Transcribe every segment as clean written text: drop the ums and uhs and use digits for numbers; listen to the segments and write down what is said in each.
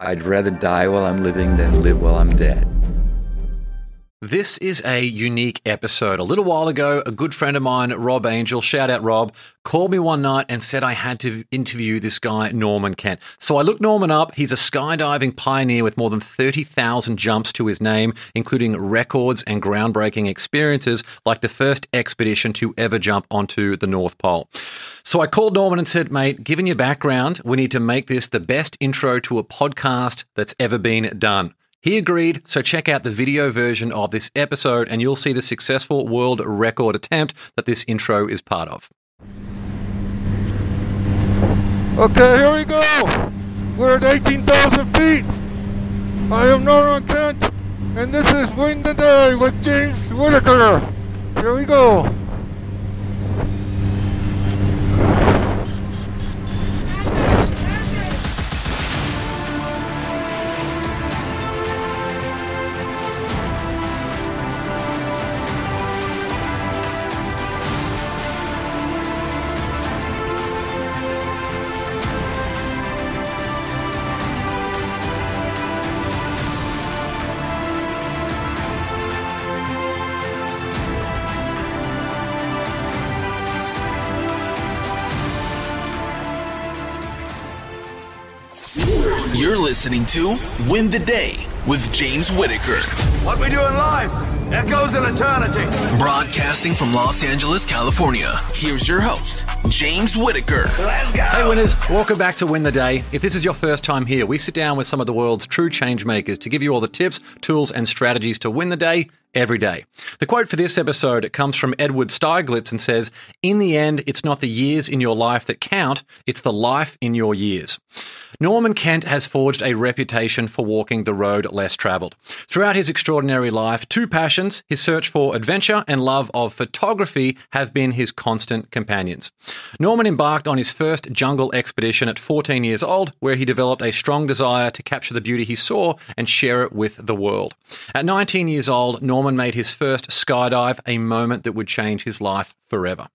I'd rather die while I'm living than live while I'm dead. This is a unique episode. A little while ago, a good friend of mine, Rob Angel, shout out Rob, called me one night and said I had to interview this guy, Norman Kent. So I looked Norman up. He's a skydiving pioneer with more than 30,000 jumps to his name, including records and groundbreaking experiences like the first expedition to ever jump onto the North Pole. So I called Norman and said, mate, given your background, we need to make this the best intro to a podcast that's ever been done. He agreed, so check out the video version of this episode and you'll see the successful world record attempt that this intro is part of. Okay, here we go. We're at 18,000 feet. I am Norman Kent and this is Win the Day with James Whittaker. Here we go. You're listening to Win the Day with James Whittaker. What we do in life echoes in eternity. Broadcasting from Los Angeles, California, here's your host, James Whittaker. Let's go. Hey winners, welcome back to Win the Day. If this is your first time here, we sit down with some of the world's true change makers to give you all the tips, tools, and strategies to win the day every day. The quote for this episode comes from Edward Stieglitz and says, "In the end, it's not the years in your life that count, it's the life in your years." Norman Kent has forged a reputation for walking the road less traveled. Throughout his extraordinary life, two passions, his search for adventure and love of photography, have been his constant companions. Norman embarked on his first jungle expedition at 14 years old, where he developed a strong desire to capture the beauty he saw and share it with the world. At 19 years old, Norman made his first skydive, a moment that would change his life forever.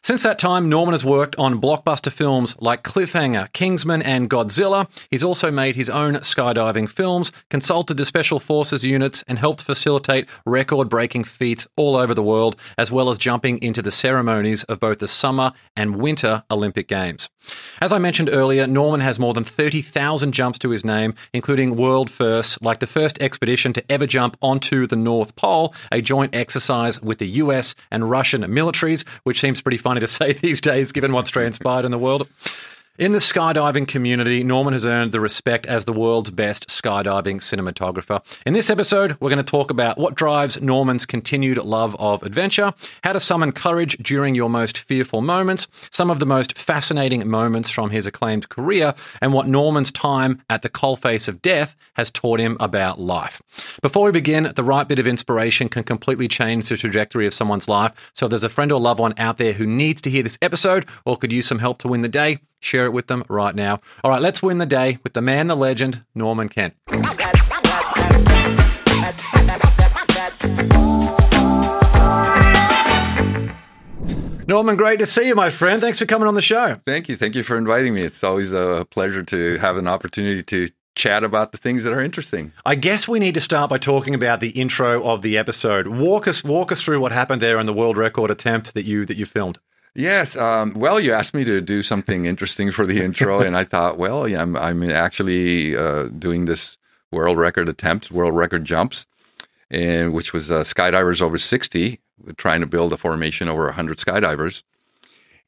Since that time, Norman has worked on blockbuster films like Cliffhanger, Kingsman, and Godzilla. He's also made his own skydiving films, consulted the Special Forces units, and helped facilitate record-breaking feats all over the world, as well as jumping into the ceremonies of both the Summer and Winter Olympic Games. As I mentioned earlier, Norman has more than 30,000 jumps to his name, including world firsts, like the first expedition to ever jump onto the North Pole, a joint exercise with the US and Russian militaries, which seems pretty funny to say these days, given what's transpired in the world. In the skydiving community, Norman has earned the respect as the world's best skydiving cinematographer. In this episode, we're going to talk about what drives Norman's continued love of adventure, how to summon courage during your most fearful moments, some of the most fascinating moments from his acclaimed career, and what Norman's time at the coalface of death has taught him about life. Before we begin, the right bit of inspiration can completely change the trajectory of someone's life. So if there's a friend or loved one out there who needs to hear this episode or could use some help to win the day, share it with them right now. All right, let's win the day with the man, the legend, Norman Kent. Norman, great to see you, my friend. Thanks for coming on the show. Thank you. Thank you for inviting me. It's always a pleasure to have an opportunity to chat about the things that are interesting. I guess we need to start by talking about the intro of the episode. Walk us through what happened there in the world record attempt that you filmed. Yes. Well, you asked me to do something interesting for the intro, and I thought, well, yeah, I'm actually doing this world record jumps, and which was Skydivers Over 60, trying to build a formation over 100 skydivers.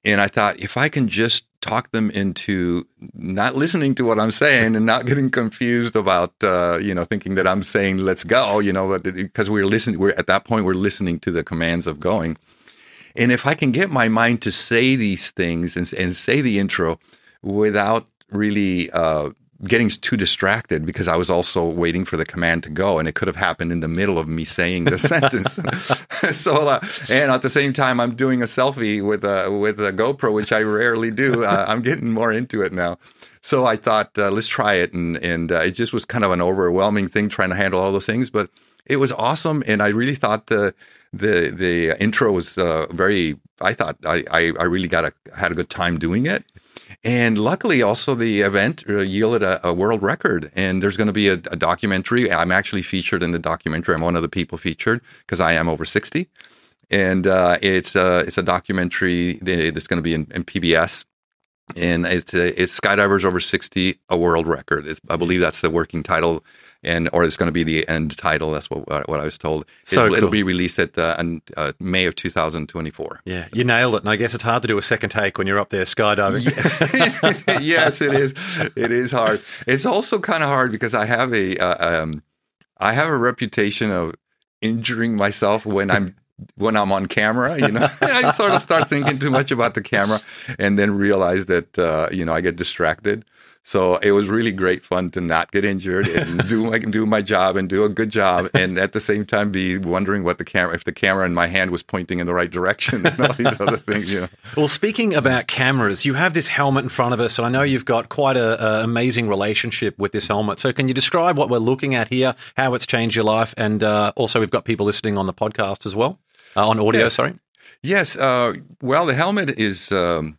And I thought, if I can just talk them into not listening to what I'm saying and not getting confused about, thinking that I'm saying, let's go, because we're listening to the commands of going. And if I can get my mind to say these things and say the intro without really getting too distracted, because I was also waiting for the command to go, and it could have happened in the middle of me saying the sentence. So, and at the same time, I'm doing a selfie with a GoPro, which I rarely do. I'm getting more into it now. So I thought, let's try it. And it just was kind of an overwhelming thing trying to handle all those things. But it was awesome, and I really thought the intro was very. I thought I really had a good time doing it, And luckily, also, the event yielded a world record. And there's going to be a documentary. I'm actually featured in the documentary. I'm one of the people featured because I am over 60. And it's a documentary that's going to be in PBS. And it's Skydivers Over 60, a world record. It's, I believe that's the working title, or it's going to be the end title. That's what I was told. It'll be released at May of 2024. Yeah, you nailed it. And I guess it's hard to do a second take when you're up there skydiving. Yeah. Yes, it is. It is hard. It's also kind of hard because I have a reputation of injuring myself when I'm on camera, you know. I sort of start thinking too much about the camera and then realize that, I get distracted. So it was really great fun to not get injured and do my job and do a good job, and at the same time be wondering if the camera in my hand was pointing in the right direction and all these other things. You know. Well, speaking about cameras, you have this helmet in front of us, and I know you've got quite an amazing relationship with this helmet. So can you describe what we're looking at here, how it's changed your life, and also we've got people listening on the podcast as well, on audio, yes. Sorry. Yes. Well, the helmet is... when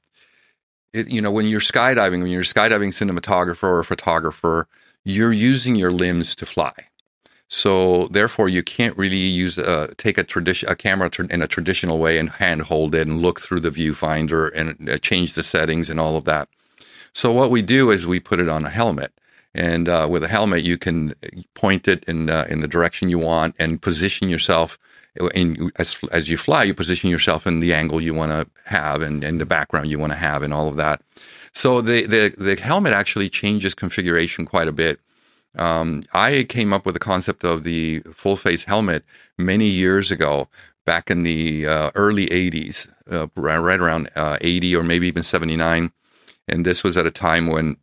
you're a skydiving cinematographer or photographer, you're using your limbs to fly. So therefore, you can't really take a camera in a traditional way and handhold it and look through the viewfinder and change the settings and all of that. So what we do is we put it on a helmet, and with a helmet, you can point it in the direction you want and position yourself. And as you fly, you position yourself in the angle you want to have and the background you want to have and all of that. So the helmet actually changes configuration quite a bit. I came up with the concept of the full-face helmet many years ago, back in the early 80s, right around 80 or maybe even 79. And this was at a time when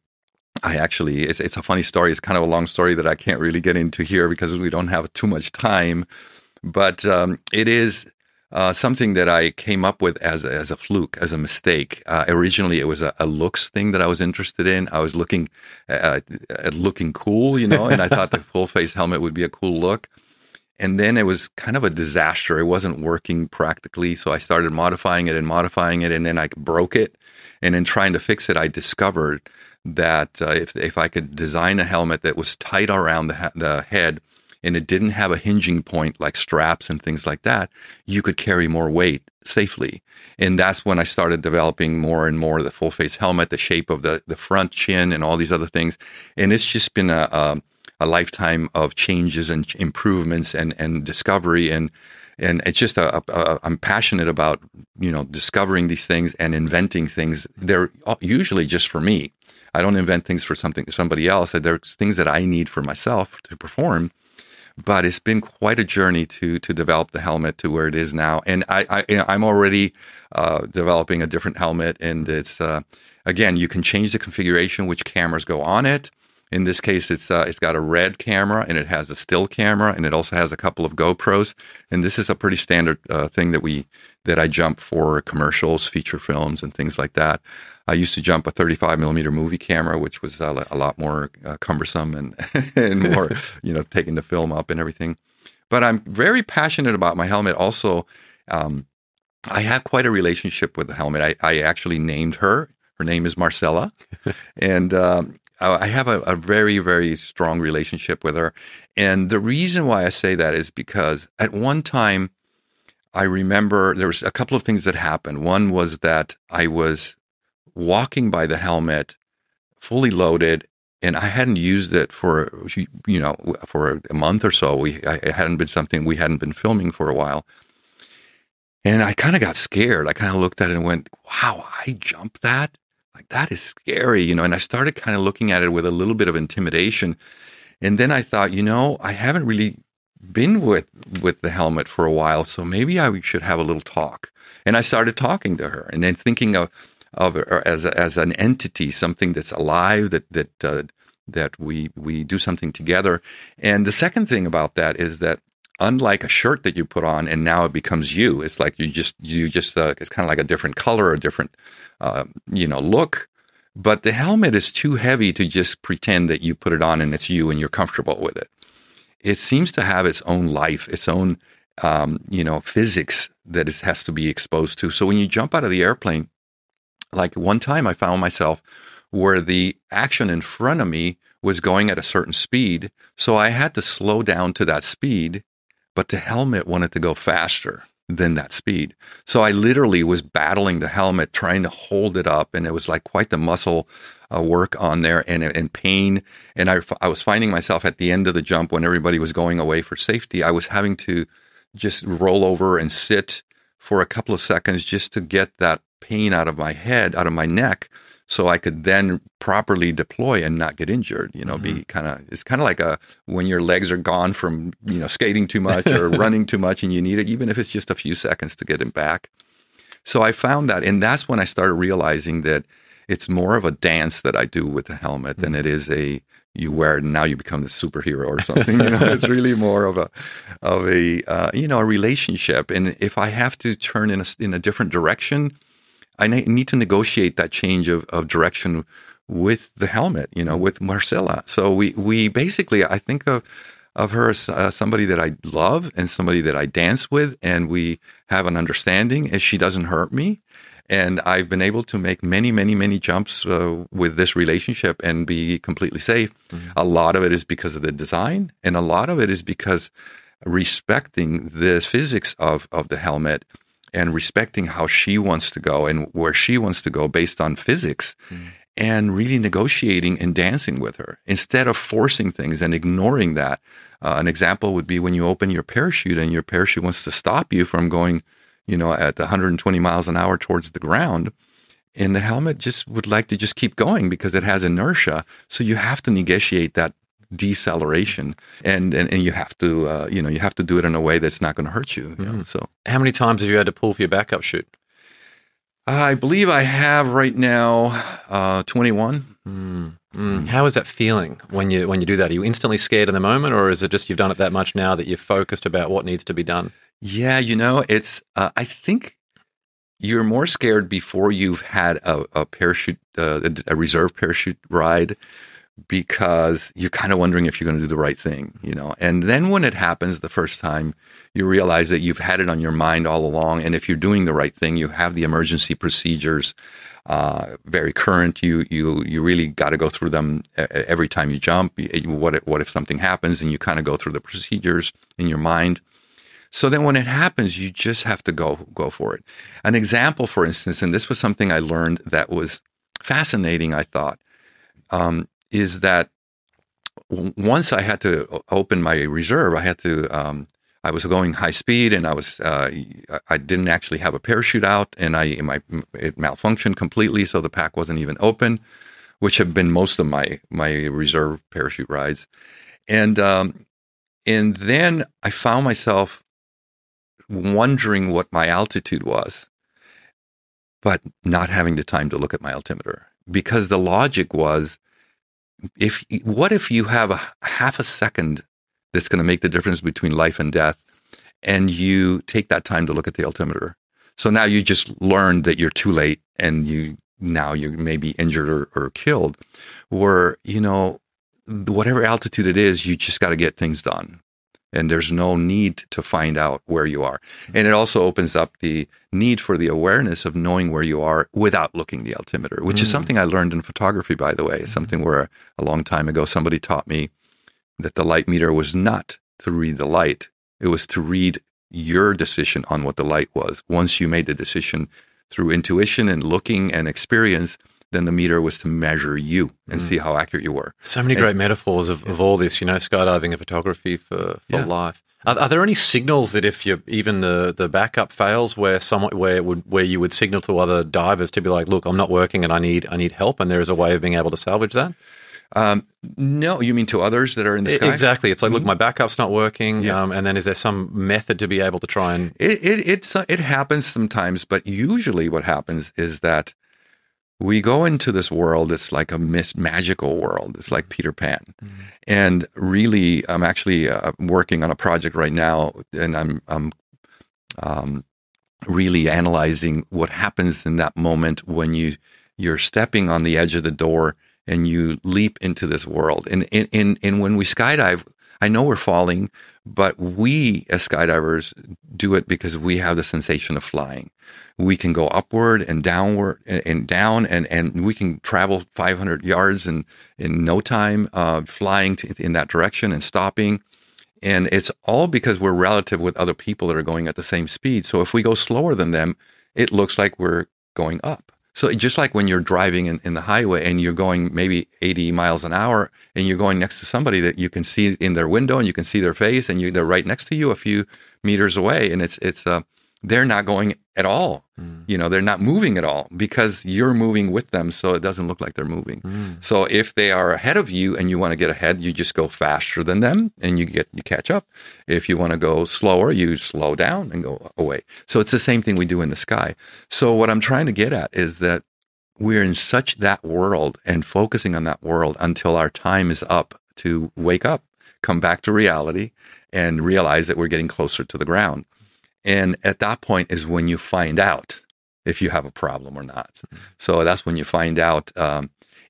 it's a funny story. It's kind of a long story that I can't really get into here because we don't have too much time. But it is something that I came up with as a fluke, as a mistake. Originally, it was a looks thing that I was interested in. I was looking at looking cool, and I thought the full-face helmet would be a cool look. And then it was kind of a disaster. It wasn't working practically, so I started modifying it, and then I broke it. And in trying to fix it, I discovered that if I could design a helmet that was tight around the head, and it didn't have a hinging point like straps and things like that, you could carry more weight safely. And that's when I started developing more and more the full-face helmet, the shape of the front chin and all these other things. And it's just been a lifetime of changes and improvements and discovery. And it's just I'm passionate about, discovering these things and inventing things. They're usually just for me. I don't invent things for somebody else. They're things that I need for myself to perform. But it's been quite a journey to develop the helmet to where it is now, and I'm already developing a different helmet, and it's again, you can change the configuration which cameras go on it. In this case, it's got a red camera, and it has a still camera, and it also has a couple of GoPros. And this is a pretty standard thing that I jump for commercials, feature films, and things like that. I used to jump a 35 millimeter movie camera, which was a lot more cumbersome and more, taking the film up and everything. But I'm very passionate about my helmet. Also, I have quite a relationship with the helmet. I actually named her. Her name is Marcella, and I have a very, very strong relationship with her. And the reason why I say that is because at one time, I remember there was a couple of things that happened. One was that I was walking by the helmet fully loaded, and I hadn't used it for a month or so. It hadn't been something we hadn't been filming for a while. And I kind of got scared. I kind of looked at it and went, wow, I jumped that? Like, that is scary, and I started kind of looking at it with a little bit of intimidation. And then I thought, I haven't really been with the helmet for a while, so maybe I should have a little talk. And I started talking to her and then thinking of her as an entity, something that's alive, that we do something together. And the second thing about that is that unlike a shirt that you put on and now it becomes you, it's like you just it's kind of like a different color, a different look. But the helmet is too heavy to just pretend that you put it on and it's you and you're comfortable with it. It seems to have its own life, its own physics that it has to be exposed to. So when you jump out of the airplane, Like one time I found myself where the action in front of me was going at a certain speed, so I had to slow down to that speed, but the helmet wanted to go faster than that speed. So I literally was battling the helmet, trying to hold it up, and it was like quite the muscle work on there and pain. And I was finding myself at the end of the jump when everybody was going away for safety. I was having to just roll over and sit for a couple of seconds just to get that pain out of my head, out of my neck, so I could then properly deploy and not get injured, you know, be kind of, it's kind of like a, when your legs are gone from, you know, skating too much or running too much and you need it, even if it's just a few seconds to get them back. So I found that, and that's when I started realizing that it's more of a dance that I do with the helmet than it is a, you wear it and now you become the superhero or something. You know, it's really more of a you know, a relationship. And if I have to turn in a different direction, I need to negotiate that change of direction with the helmet, you know, with Marcella. So we basically, I think of her as somebody that I love and somebody that I dance with, and we have an understanding, and she doesn't hurt me. And I've been able to make many, many, many jumps with this relationship and be completely safe. Mm-hmm. A lot of it is because of the design, and a lot of it is because respecting the physics of the helmet and respecting how she wants to go and where she wants to go based on physics, and really negotiating and dancing with her instead of forcing things and ignoring that. An example would be when you open your parachute and your parachute wants to stop you from going, you know, at 120 miles an hour towards the ground, and the helmet just would like to just keep going because it has inertia. So you have to negotiate that deceleration, and you have to you know, you have to do it in a way that's not going to hurt you, you know, so. How many times have you had to pull for your backup chute? I believe I have right now 21. How is that feeling when you do that? Are you instantly scared in the moment, or is it just you've done it that much now that you're focused about what needs to be done? Yeah, you know, it's I think you're more scared before you've had a parachute a reserve parachute ride, because you're kind of wondering if you're going to do the right thing, you know. And then when it happens the first time, you realize that you've had it on your mind all along. And if you're doing the right thing, you have the emergency procedures very current. You really got to go through them every time you jump. What if something happens? And you kind of go through the procedures in your mind. So then when it happens, you just have to go for it. An example, for instance, and this was something I learned that was fascinating, I thought, is that once I had to open my reserve, I had to, I was going high speed, and I was, I didn't actually have a parachute out, and it malfunctioned completely. So the pack wasn't even open, which have been most of my reserve parachute rides. And then I found myself wondering what my altitude was, but not having the time to look at my altimeter, because the logic was, what if you have a half a second that's going to make the difference between life and death, and you take that time to look at the altimeter? So now you just learned that you're too late, and now you may be injured or killed, or, you know, whatever altitude it is, you just got to get things done. And there's no need to find out where you are. And it also opens up the need for the awareness of knowing where you are without looking the altimeter, which is something I learned in photography, by the way, something where a long time ago, somebody taught me that the light meter was not to read the light. It was to read your decision on what the light was. Once you made the decision through intuition and looking and experience, then the meter was to measure you and see how accurate you were. So many great metaphors of all this, you know, skydiving and photography for life. Are there any signals that if you even the backup fails, where you would signal to other divers to be like, look, I'm not working and I need help, and there is a way of being able to salvage that? No, you mean to others that are in the sky? Exactly. It's like, look, my backup's not working. Yeah. And then is there some method to be able to try and... It happens sometimes, but usually what happens is that we go into this world, it's like a magical world. It's like Peter Pan. And really, I'm actually working on a project right now, and I'm really analyzing what happens in that moment when you're stepping on the edge of the door and you leap into this world. And when we skydive, I know we're falling, But we as skydivers do it because we have the sensation of flying. We can go upward and downward and down, and we can travel 500 yards in no time, flying in that direction and stopping. And it's all because we're relative with other people that are going at the same speed. So if we go slower than them, it looks like we're going up. So just like when you're driving in the highway and you're going maybe 80 miles an hour and you're going next to somebody that you can see in their window and you can see their face and they're right next to you a few meters away, and it's they're not going at all. Mm. You know, they're not moving at all because you're moving with them, so it doesn't look like they're moving. Mm. So if they are ahead of you and you want to get ahead, you just go faster than them and you catch up. If you want to go slower, you slow down and go away. So it's the same thing we do in the sky. So what I'm trying to get at is that we're in such that world and focusing on that world until our time is up to wake up, come back to reality, and realize that we're getting closer to the ground. And at that point is when you find out if you have a problem or not. So that's when you find out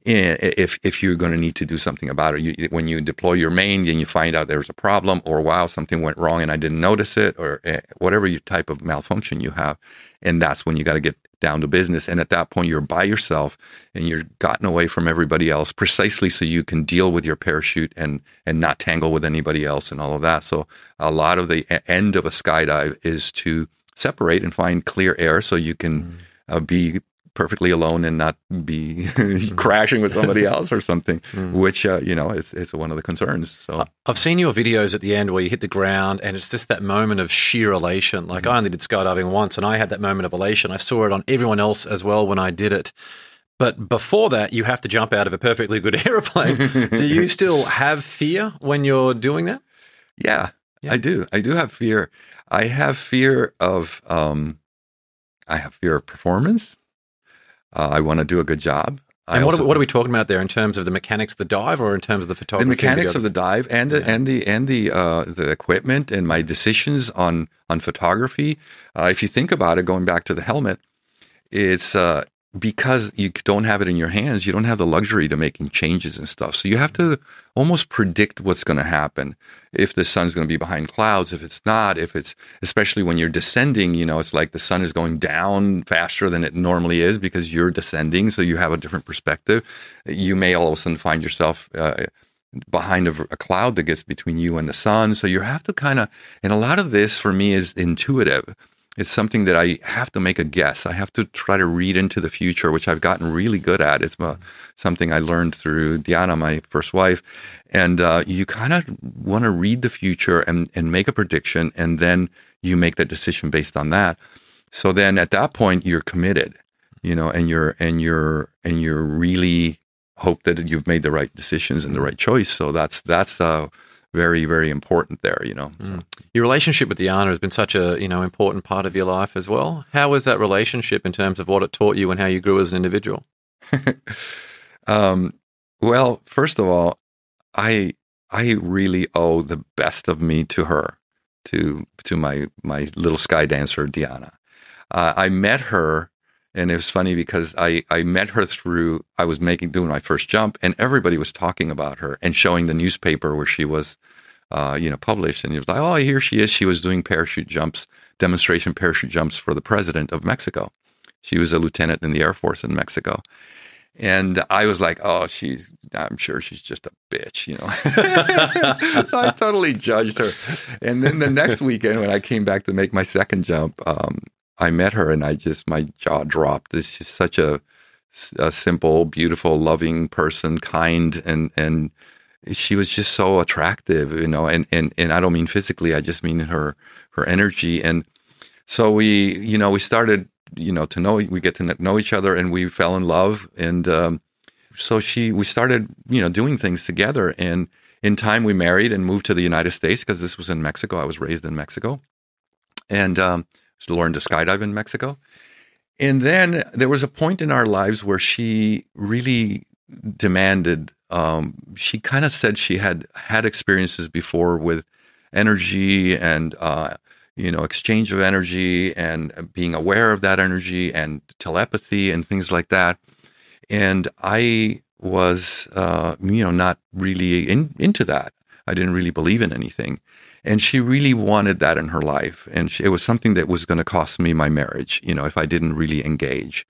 if you're going to need to do something about it. When you deploy your main, then you find out there's a problem, or wow, something went wrong and I didn't notice it, or whatever your type of malfunction you have. And that's when you got to get down to business. And at that point, you're by yourself and you're gotten away from everybody else precisely so you can deal with your parachute and not tangle with anybody else and all of that. So a lot of the end of a skydive is to separate and find clear air so you can be perfectly alone and not be crashing with somebody else or something, which, is one of the concerns. So I've seen your videos at the end where you hit the ground and it's just that moment of sheer elation. Like I only did skydiving once and I had that moment of elation. I saw it on everyone else as well when I did it. But before that, you have to jump out of a perfectly good airplane. Do you still have fear when you're doing that? Yeah, I do. I do have fear. I have fear of, performance. I want to do a good job. And what are we talking about there in terms of the mechanics of the dive, or in terms of the photography? The mechanics of the dive and the equipment and my decisions on photography. If you think about it, going back to the helmet, it's because you don't have it in your hands. You don't have the luxury to making changes and stuff. So you have to almost predict what's going to happen. If the sun's going to be behind clouds, if it's not, especially when you're descending, it's like the sun is going down faster than it normally is because you're descending. So you have a different perspective. You may all of a sudden find yourself behind a cloud that gets between you and the sun. So you have to and a lot of this for me is intuitive. It's something that I have to make a guess. I have to try to read into the future, which I've gotten really good at. It's something I learned through Diana, my first wife. And you kind of want to read the future and make a prediction, and then you make that decision based on that. So then at that point, you're committed, and you're really hope that you've made the right decisions and the right choice. So that's very, very important there, So. Your relationship with Diana has been such a, important part of your life as well. How was that relationship in terms of what it taught you and how you grew as an individual? Well, first of all, I really owe the best of me to her, to my little sky dancer, Diana. I met her, and it was funny because I met her through, I was doing my first jump, and everybody was talking about her and showing the newspaper where she was, published. And it was like, oh, here she is. She was doing parachute jumps, demonstration parachute jumps for the president of Mexico. She was a lieutenant in the Air Force in Mexico. And I was like, oh, I'm sure she's just a bitch, So I totally judged her. And then the next weekend when I came back to make my second jump, I met her and my jaw dropped. This is such a simple, beautiful, loving person, kind, and she was just so attractive, and I don't mean physically, I just mean her energy. And so we started, we get to know each other, and we fell in love. And so we started, doing things together. And in time we married and moved to the United States because this was in Mexico. I was raised in Mexico. And, learned to skydive in Mexico. And then there was a point in our lives where she really demanded, she kind of said she had experiences before with energy and, exchange of energy and being aware of that energy and telepathy and things like that. And I was, not really into that. I didn't really believe in anything. And she really wanted that in her life. And it was something that was going to cost me my marriage, you know, if I didn't really engage.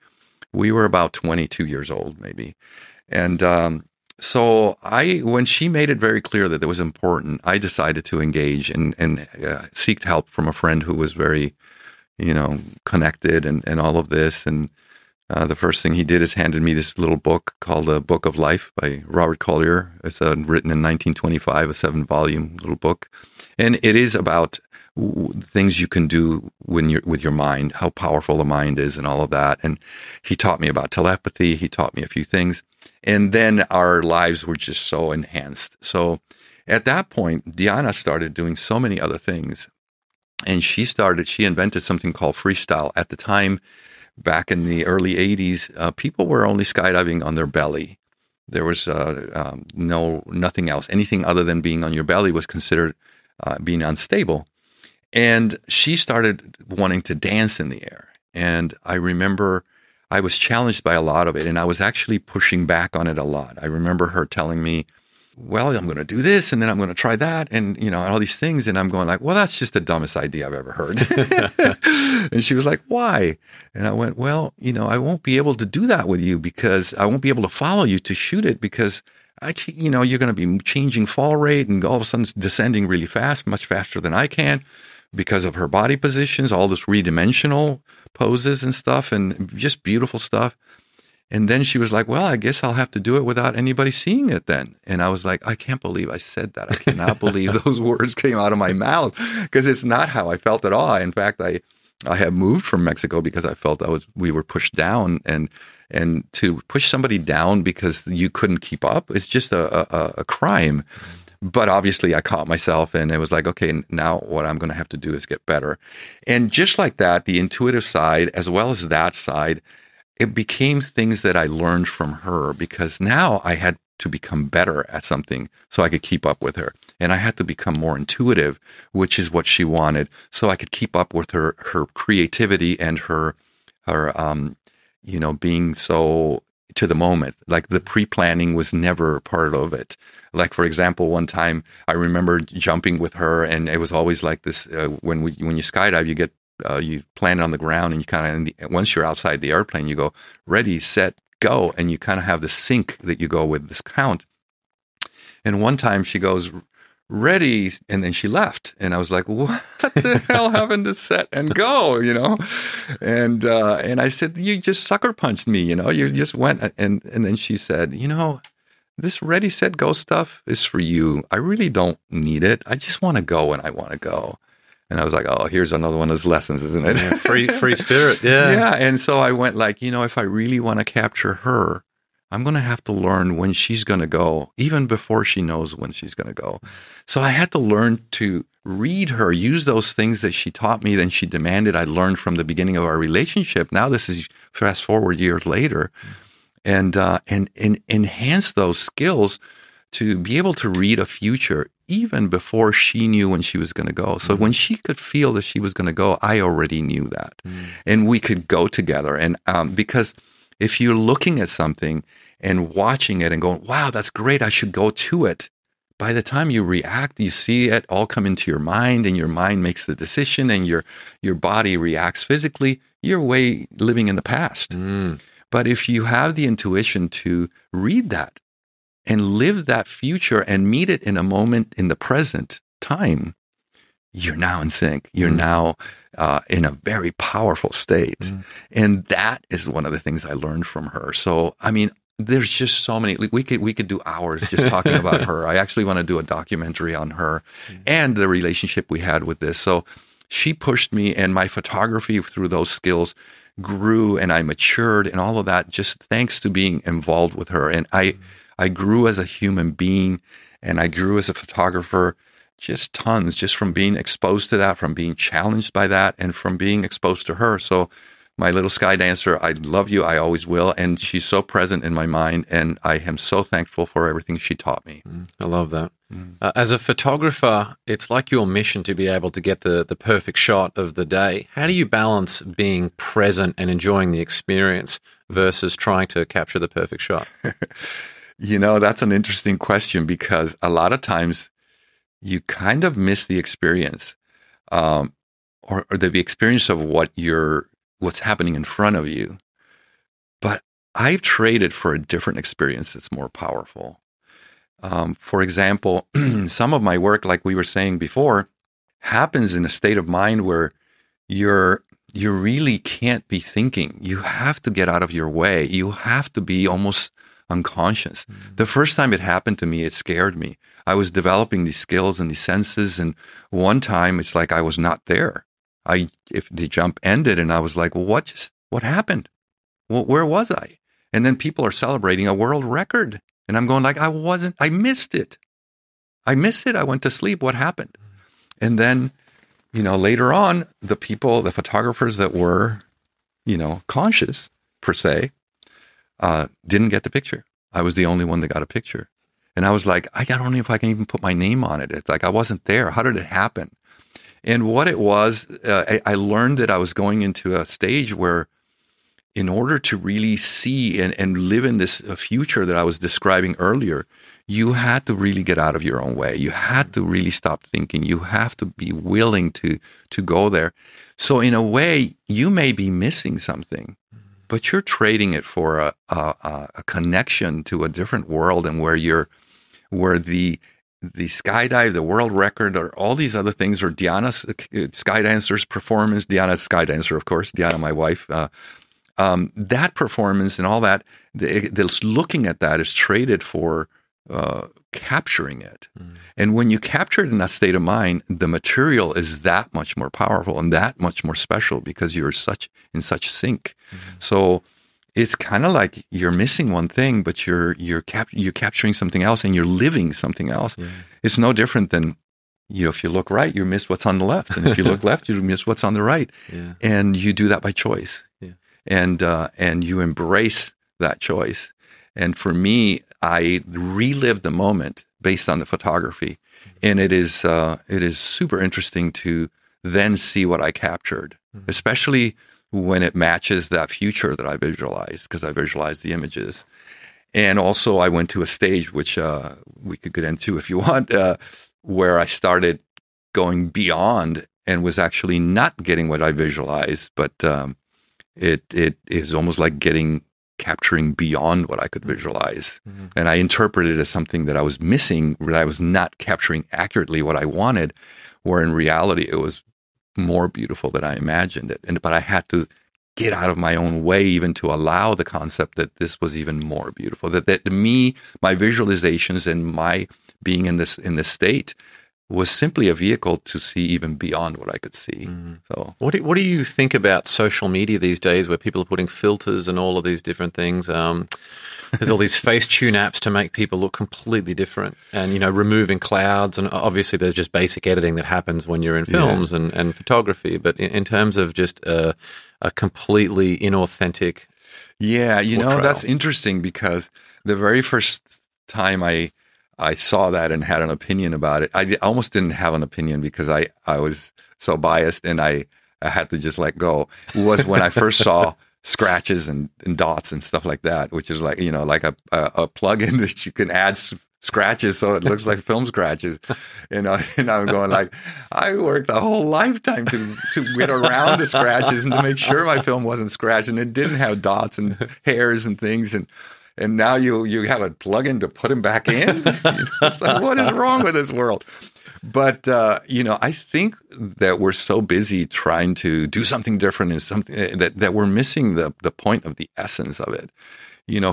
We were about 22 years old, maybe. And so when she made it very clear that it was important, I decided to engage and seek help from a friend who was very, you know, connected and all of this. And the first thing he did is handed me this little book called The Book of Life by Robert Collier. It's written in 1925, a 7-volume little book. And it is about things you can do when you're with your mind, how powerful the mind is and all of that. And he taught me about telepathy. He taught me a few things. And then our lives were just so enhanced. So at that point, Diana started doing so many other things. And she invented something called freestyle. At the time, back in the early 80s, people were only skydiving on their belly. There was nothing else. Anything other than being on your belly was considered being unstable. And she started wanting to dance in the air. And I remember I was challenged by a lot of it, and I was actually pushing back on it a lot. I remember her telling me, well, I'm going to do this, and then I'm going to try that, and, you know, all these things. And I'm going like, well, that's just the dumbest idea I've ever heard. And she was like, why? And I went, well, you know, I won't be able to do that with you because I won't be able to follow you to shoot it because, you know, you're going to be changing fall rate and all of a sudden it's descending really fast, much faster than I can because of her body positions, all this three-dimensional poses and stuff and just beautiful stuff. And then she was like, well, I guess I'll have to do it without anybody seeing it then. And I was like, I can't believe I said that. I cannot believe those words came out of my mouth because it's not how I felt at all. In fact, I had moved from Mexico because I felt we were pushed down. And to push somebody down because you couldn't keep up is just a crime. But obviously I caught myself and it was like, okay, now what I'm going to have to do is get better. And just like that, the intuitive side, as well as that side, it became things that I learned from her because now I had to become better at something so I could keep up with her. And I had to become more intuitive, which is what she wanted, so I could keep up with her creativity and her you know, being so to the moment. Like the pre-planning was never part of it. Like, for example, one time I remember jumping with her and it was always like this, when you skydive, you get you plant it on the ground and you kind of, once you're outside the airplane, you go ready, set, go. And you kind of have the sync that you go with this count. And one time she goes ready and then she left. And I was like, what the hell happened to set and go, you know? And I said, you just sucker punched me, you know, you just went. And then she said, you know, this ready, set, go stuff is for you. I really don't need it. I just want to go when I want to go. And I was like, oh, here's another one of those lessons, isn't it? Yeah, free spirit, yeah. Yeah, and so I went like, you know, if I really want to capture her, I'm going to have to learn when she's going to go, even before she knows when she's going to go. So I had to learn to read her, use those things that she taught me, then she demanded I learned from the beginning of our relationship. Now this is fast forward years later, and enhance those skills to be able to read a future even before she knew when she was going to go. So when she could feel that she was going to go, I already knew that. And we could go together. And because if you're looking at something and watching it and going, wow, that's great, I should go to it. By the time you react, you see it all come into your mind and your mind makes the decision and your body reacts physically, you're way living in the past. But if you have the intuition to read that, and live that future and meet it in a moment in the present time, you're now in sync. You're now in a very powerful state. And that is one of the things I learned from her. So, I mean, there's just so many. We could do hours just talking about her. I actually want to do a documentary on her and the relationship we had with this. So she pushed me, and my photography through those skills grew, and I matured and all of that just thanks to being involved with her. And I grew as a human being and I grew as a photographer, just tons, just from being exposed to that, from being challenged by that, and from being exposed to her. So my little sky dancer, I love you. I always will. And she's so present in my mind. And I am so thankful for everything she taught me. I love that. As a photographer, it's like your mission to be able to get the perfect shot of the day. How do you balance being present and enjoying the experience versus trying to capture the perfect shot? You know, that's an interesting question because a lot of times you kind of miss the experience, or the experience of what's happening in front of you. But I've traded for a different experience that's more powerful. For example, some of my work, like we were saying before, happens in a state of mind where you really can't be thinking. You have to get out of your way. You have to be almost unconscious. Mm-hmm. The first time it happened to me, it scared me. I was developing these skills and these senses, and one time it's like I was not there. If the jump ended, and I was like, well, what happened? Well, where was I? And then people are celebrating a world record. And I'm going like, I missed it. I missed it. I went to sleep. What happened? And then, later on, the photographers that were, conscious per se, didn't get the picture. I was the only one that got a picture. And I was like, I don't know if I can even put my name on it. It's like, I wasn't there. How did it happen? And what it was, I learned that I was going into a stage where, in order to really see and live in this future that I was describing earlier, you had to really get out of your own way. You had to really stop thinking. You have to be willing to go there. So in a way, you may be missing something, but you're trading it for a connection to a different world, and where the skydive, the world record, or all these other things, or Diana's skydancer's performance, Diana's skydancer, of course, Diana, my wife, that performance and all that, looking at that is traded for capturing it. Mm. And when you capture it in that state of mind, the material is that much more powerful and that much more special because you're in such sync. Mm. So it's kind of like you're missing one thing, but you're capturing something else and you're living something else. Yeah. It's no different than if you look right, you miss what's on the left, and if you look left, you miss what's on the right, yeah. And you do that by choice. Yeah. And you embrace that choice. And for me, I relived the moment based on the photography, and it is super interesting to then see what I captured, especially when it matches that future that I visualized, because I visualized the images. And also, I went to a stage which we could get into if you want, where I started going beyond and was actually not getting what I visualized, but It is almost like capturing beyond what I could visualize. Mm-hmm. And I interpreted it as something that I was missing, that I was not capturing accurately what I wanted, where in reality it was more beautiful than I imagined it. But I had to get out of my own way even to allow the concept that this was even more beautiful. That to me, my visualizations and my being in this state was simply a vehicle to see even beyond what I could see. Mm. So, what do you think about social media these days, where people are putting filters and all of these different things? There's all these Facetune apps to make people look completely different, and removing clouds. And obviously, there's just basic editing that happens when you're in films, yeah, and photography. But in terms of just a completely inauthentic, yeah, portrayal. That's interesting, because the very first time I saw that and had an opinion about it. I almost didn't have an opinion because I was so biased, and I had to just let go. It was when I first saw scratches and dots and stuff like that, which is like, like a plug-in that you can add scratches so it looks like film scratches. And I'm going like, I worked a whole lifetime to get around the scratches and to make sure my film wasn't scratched and it didn't have dots and hairs and things. And now you have a plug-in to put him back in? It's like, what is wrong with this world? But, I think that we're so busy trying to do something different and something that we're missing the point of the essence of it.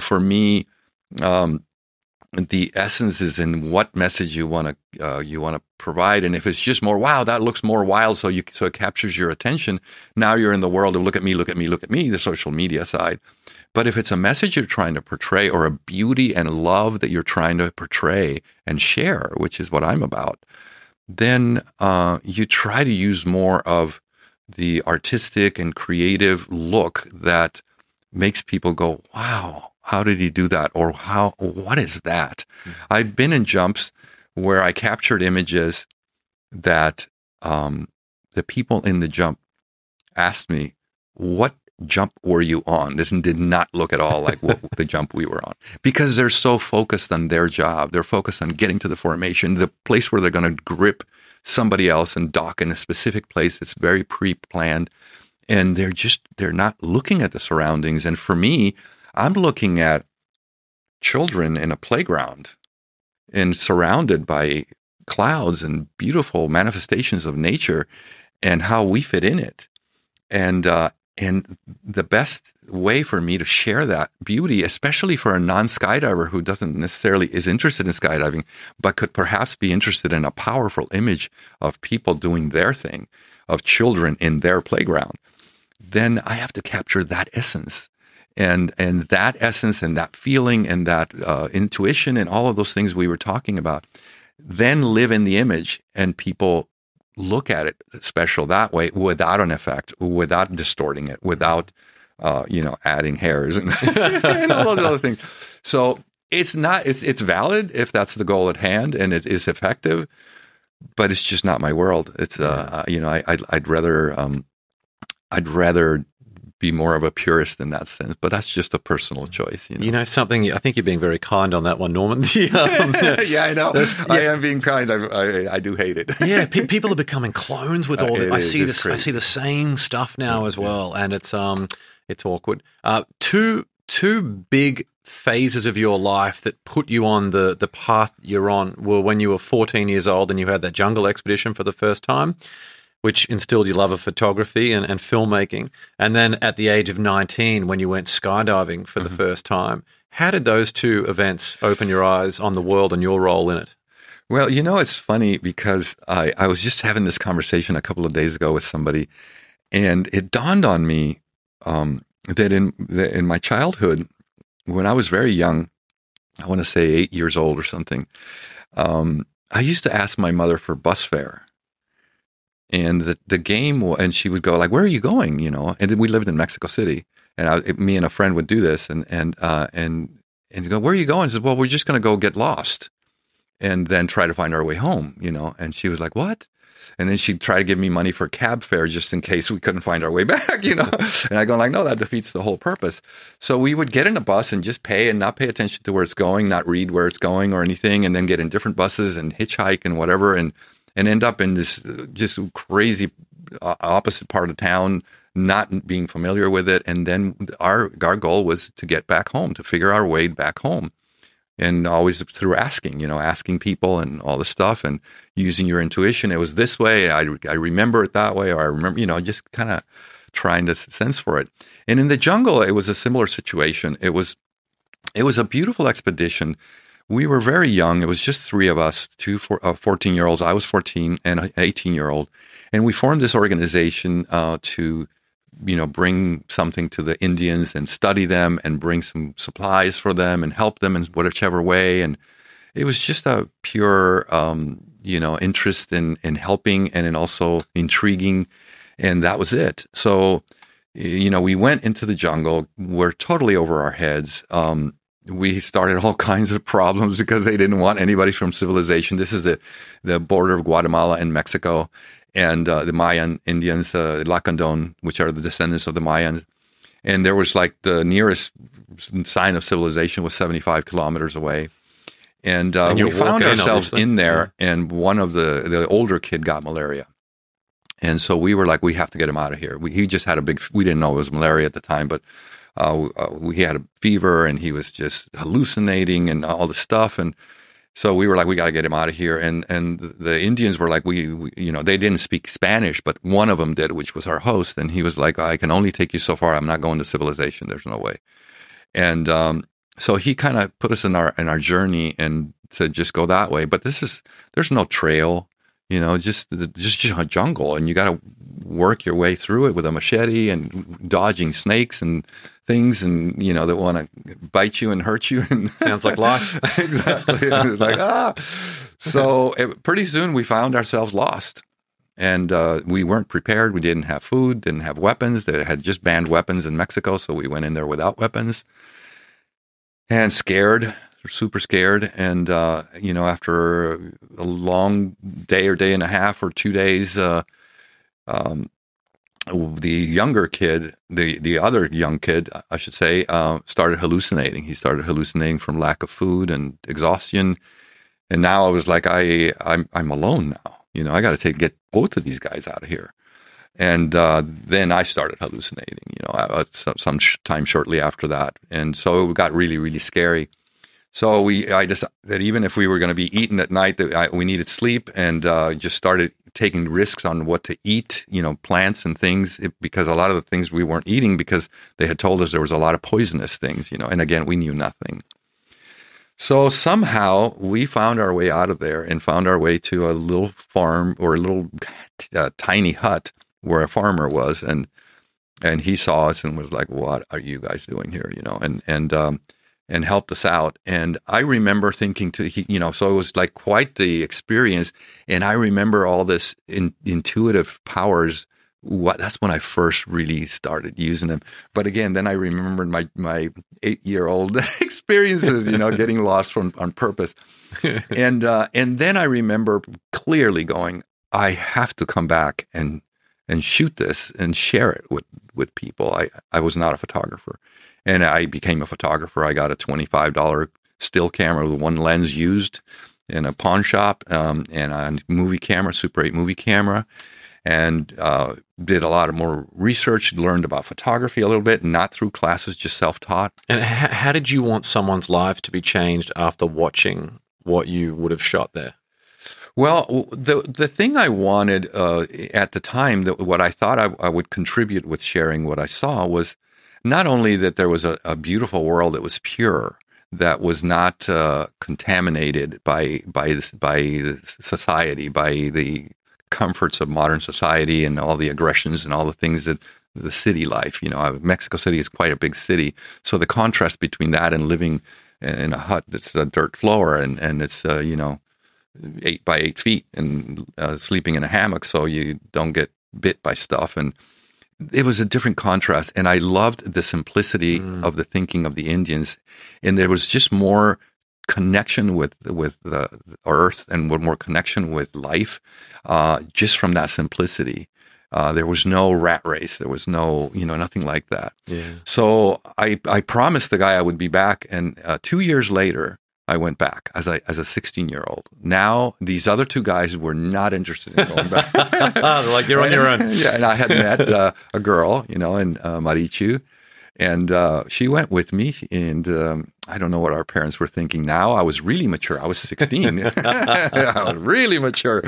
For me, the essence is in what message you want to provide. And if it's just more, wow, that looks more wild, so it captures your attention. Now you're in the world of look at me, look at me, look at me, the social media side. But if it's a message you're trying to portray, or a beauty and love that you're trying to portray and share, which is what I'm about, then you try to use more of the artistic and creative look that makes people go, wow, how did he do that? Or what is that? Mm-hmm. I've been in jumps where I captured images that the people in the jump asked me, what jump were you on? This did not look at all like what the jump we were on, because they're so focused on their job. They're focused on getting to the formation, the place where they're going to grip somebody else and dock in a specific place that's very pre-planned. And they're not looking at the surroundings. And for me, I'm looking at children in a playground and surrounded by clouds and beautiful manifestations of nature and how we fit in it. And the best way for me to share that beauty, especially for a non-skydiver who doesn't necessarily is interested in skydiving, but could perhaps be interested in a powerful image of people doing their thing, of children in their playground, then I have to capture that essence. And that essence and that feeling and that intuition and all of those things we were talking about, then live in the image, and people look at it special that way, without an effect, without distorting it, without, adding hairs and, and all those other things. So it's valid if that's the goal at hand and it is effective, but it's just not my world. It's, I'd rather be more of a purist in that sense, but that's just a personal choice. Something, I think you're being very kind on that one, Norman. Yeah, I know. I am being kind. I do hate it. Yeah, people are becoming clones with all that. I see the same stuff now as well, and it's awkward. Two big phases of your life that put you on the path you're on were when you were 14 years old and you had that jungle expedition for the first time, which instilled your love of photography and filmmaking. And then at the age of 19, when you went skydiving for the first time, how did those two events open your eyes on the world and your role in it? Well, it's funny because I was just having this conversation a couple of days ago with somebody, and it dawned on me that in my childhood, when I was very young, I want to say 8 years old or something, I used to ask my mother for bus fare. And the game, and she would go like, "Where are you going?" And then we lived in Mexico City, and me and a friend would do this, and go, "Where are you going?" I said, "Well, we're just going to go get lost, and then try to find our way home." And she was like, "What?" And then she'd try to give me money for cab fare just in case we couldn't find our way back, And I go like, "No, that defeats the whole purpose." So we would get in a bus and just pay and not pay attention to where it's going, not read where it's going or anything, and then get in different buses and hitchhike and whatever, and end up in this just crazy opposite part of town, not being familiar with it. And then our goal was to get back home, to figure our way back home. And always through asking, asking people and all this stuff and using your intuition. It was this way. I remember it that way. Or I remember, just kind of trying to sense for it. And in the jungle, it was a similar situation. It was a beautiful expedition. We were very young. It was just three of us, two 14-year-olds. I was 14 and an 18-year-old. And we formed this organization to, bring something to the Indians and study them and bring some supplies for them and help them in whichever way. And it was just a pure, interest in helping and in also intriguing. And that was it. So, we went into the jungle. We're totally over our heads. We started all kinds of problems because they didn't want anybody from civilization. This is the border of Guatemala and Mexico, and the Mayan Indians, Lacandón, which are the descendants of the Mayans. And there was like the nearest sign of civilization was 75 kilometers away. And we found ourselves in there, and one of the older kid got malaria. And so we were like, we have to get him out of here. He just had we didn't know it was malaria at the time, but he had a fever and he was just hallucinating and all this stuff. And so we were like, we got to get him out of here. And the Indians were like, they didn't speak Spanish, but one of them did, which was our host. And he was like, I can only take you so far. I'm not going to civilization. There's no way. And so he kind of put us in our journey and said, just go that way. But there's no trail, just a jungle, and you got to work your way through it with a machete and dodging snakes and things, and that want to bite you and hurt you. And sounds like life. Exactly. Like So pretty soon we found ourselves lost, and we weren't prepared. We didn't have food, didn't have weapons. They had just banned weapons in Mexico, so we went in there without weapons and scared. Super scared. And after a long day or day and a half or 2 days the younger kid, the other young kid, I should say, started hallucinating. He started hallucinating from lack of food and exhaustion. And now I was like, I'm alone now. You know, I got to get both of these guys out of here. And then I started hallucinating, you know, some time shortly after that. And so it got really, really scary. So I decided that even if we were going to be eaten at night, that we needed sleep, and just started taking risks on what to eat, you know, plants and things, because a lot of the things we weren't eating because they had told us there was a lot of poisonous things, you know, and again, we knew nothing. So somehow we found our way out of there and found our way to a little farm, or a little tiny hut where a farmer was, and he saw us and was like, "What are you guys doing here?" You know, and helped us out. And I remember thinking you know, so it was like quite the experience. And I remember all this intuitive powers. That's when I first really started using them. But again, then I remembered my 8-year-old experiences, you know, getting lost on purpose. And then I remember clearly going, I have to come back and shoot this and share it with people. I was not a photographer. And I became a photographer. I got a $25 still camera with one lens used in a pawn shop, and a movie camera, Super 8 movie camera, and did a lot of more research, learned about photography a little bit, not through classes, just self-taught. And how did you want someone's life to be changed after watching what you would have shot there? Well, the thing I wanted at the time, that what I thought I would contribute with sharing what I saw was, not only that there was a beautiful world that was pure, that was not contaminated by society, by the comforts of modern society and all the aggressions and all the things that the city life, you know, Mexico City is quite a big city. So the contrast between that and living in a hut that's a dirt floor and it's, you know, 8 by 8 feet and sleeping in a hammock so you don't get bit by stuff, and it was a different contrast, and I loved the simplicity of the thinking of the Indians, and there was just more connection with the earth and more connection with life, just from that simplicity. There was no rat race. There was no, you know, nothing like that. Yeah. So I promised the guy I would be back, and 2 years later, I went back as a 16-year-old. Now, these other two guys were not interested in going back. They're like, you're on your own. Yeah, and I had met a girl, you know, in Marichu, and she went with me, and I don't know what our parents were thinking now. I was really mature. I was 16. I was really mature.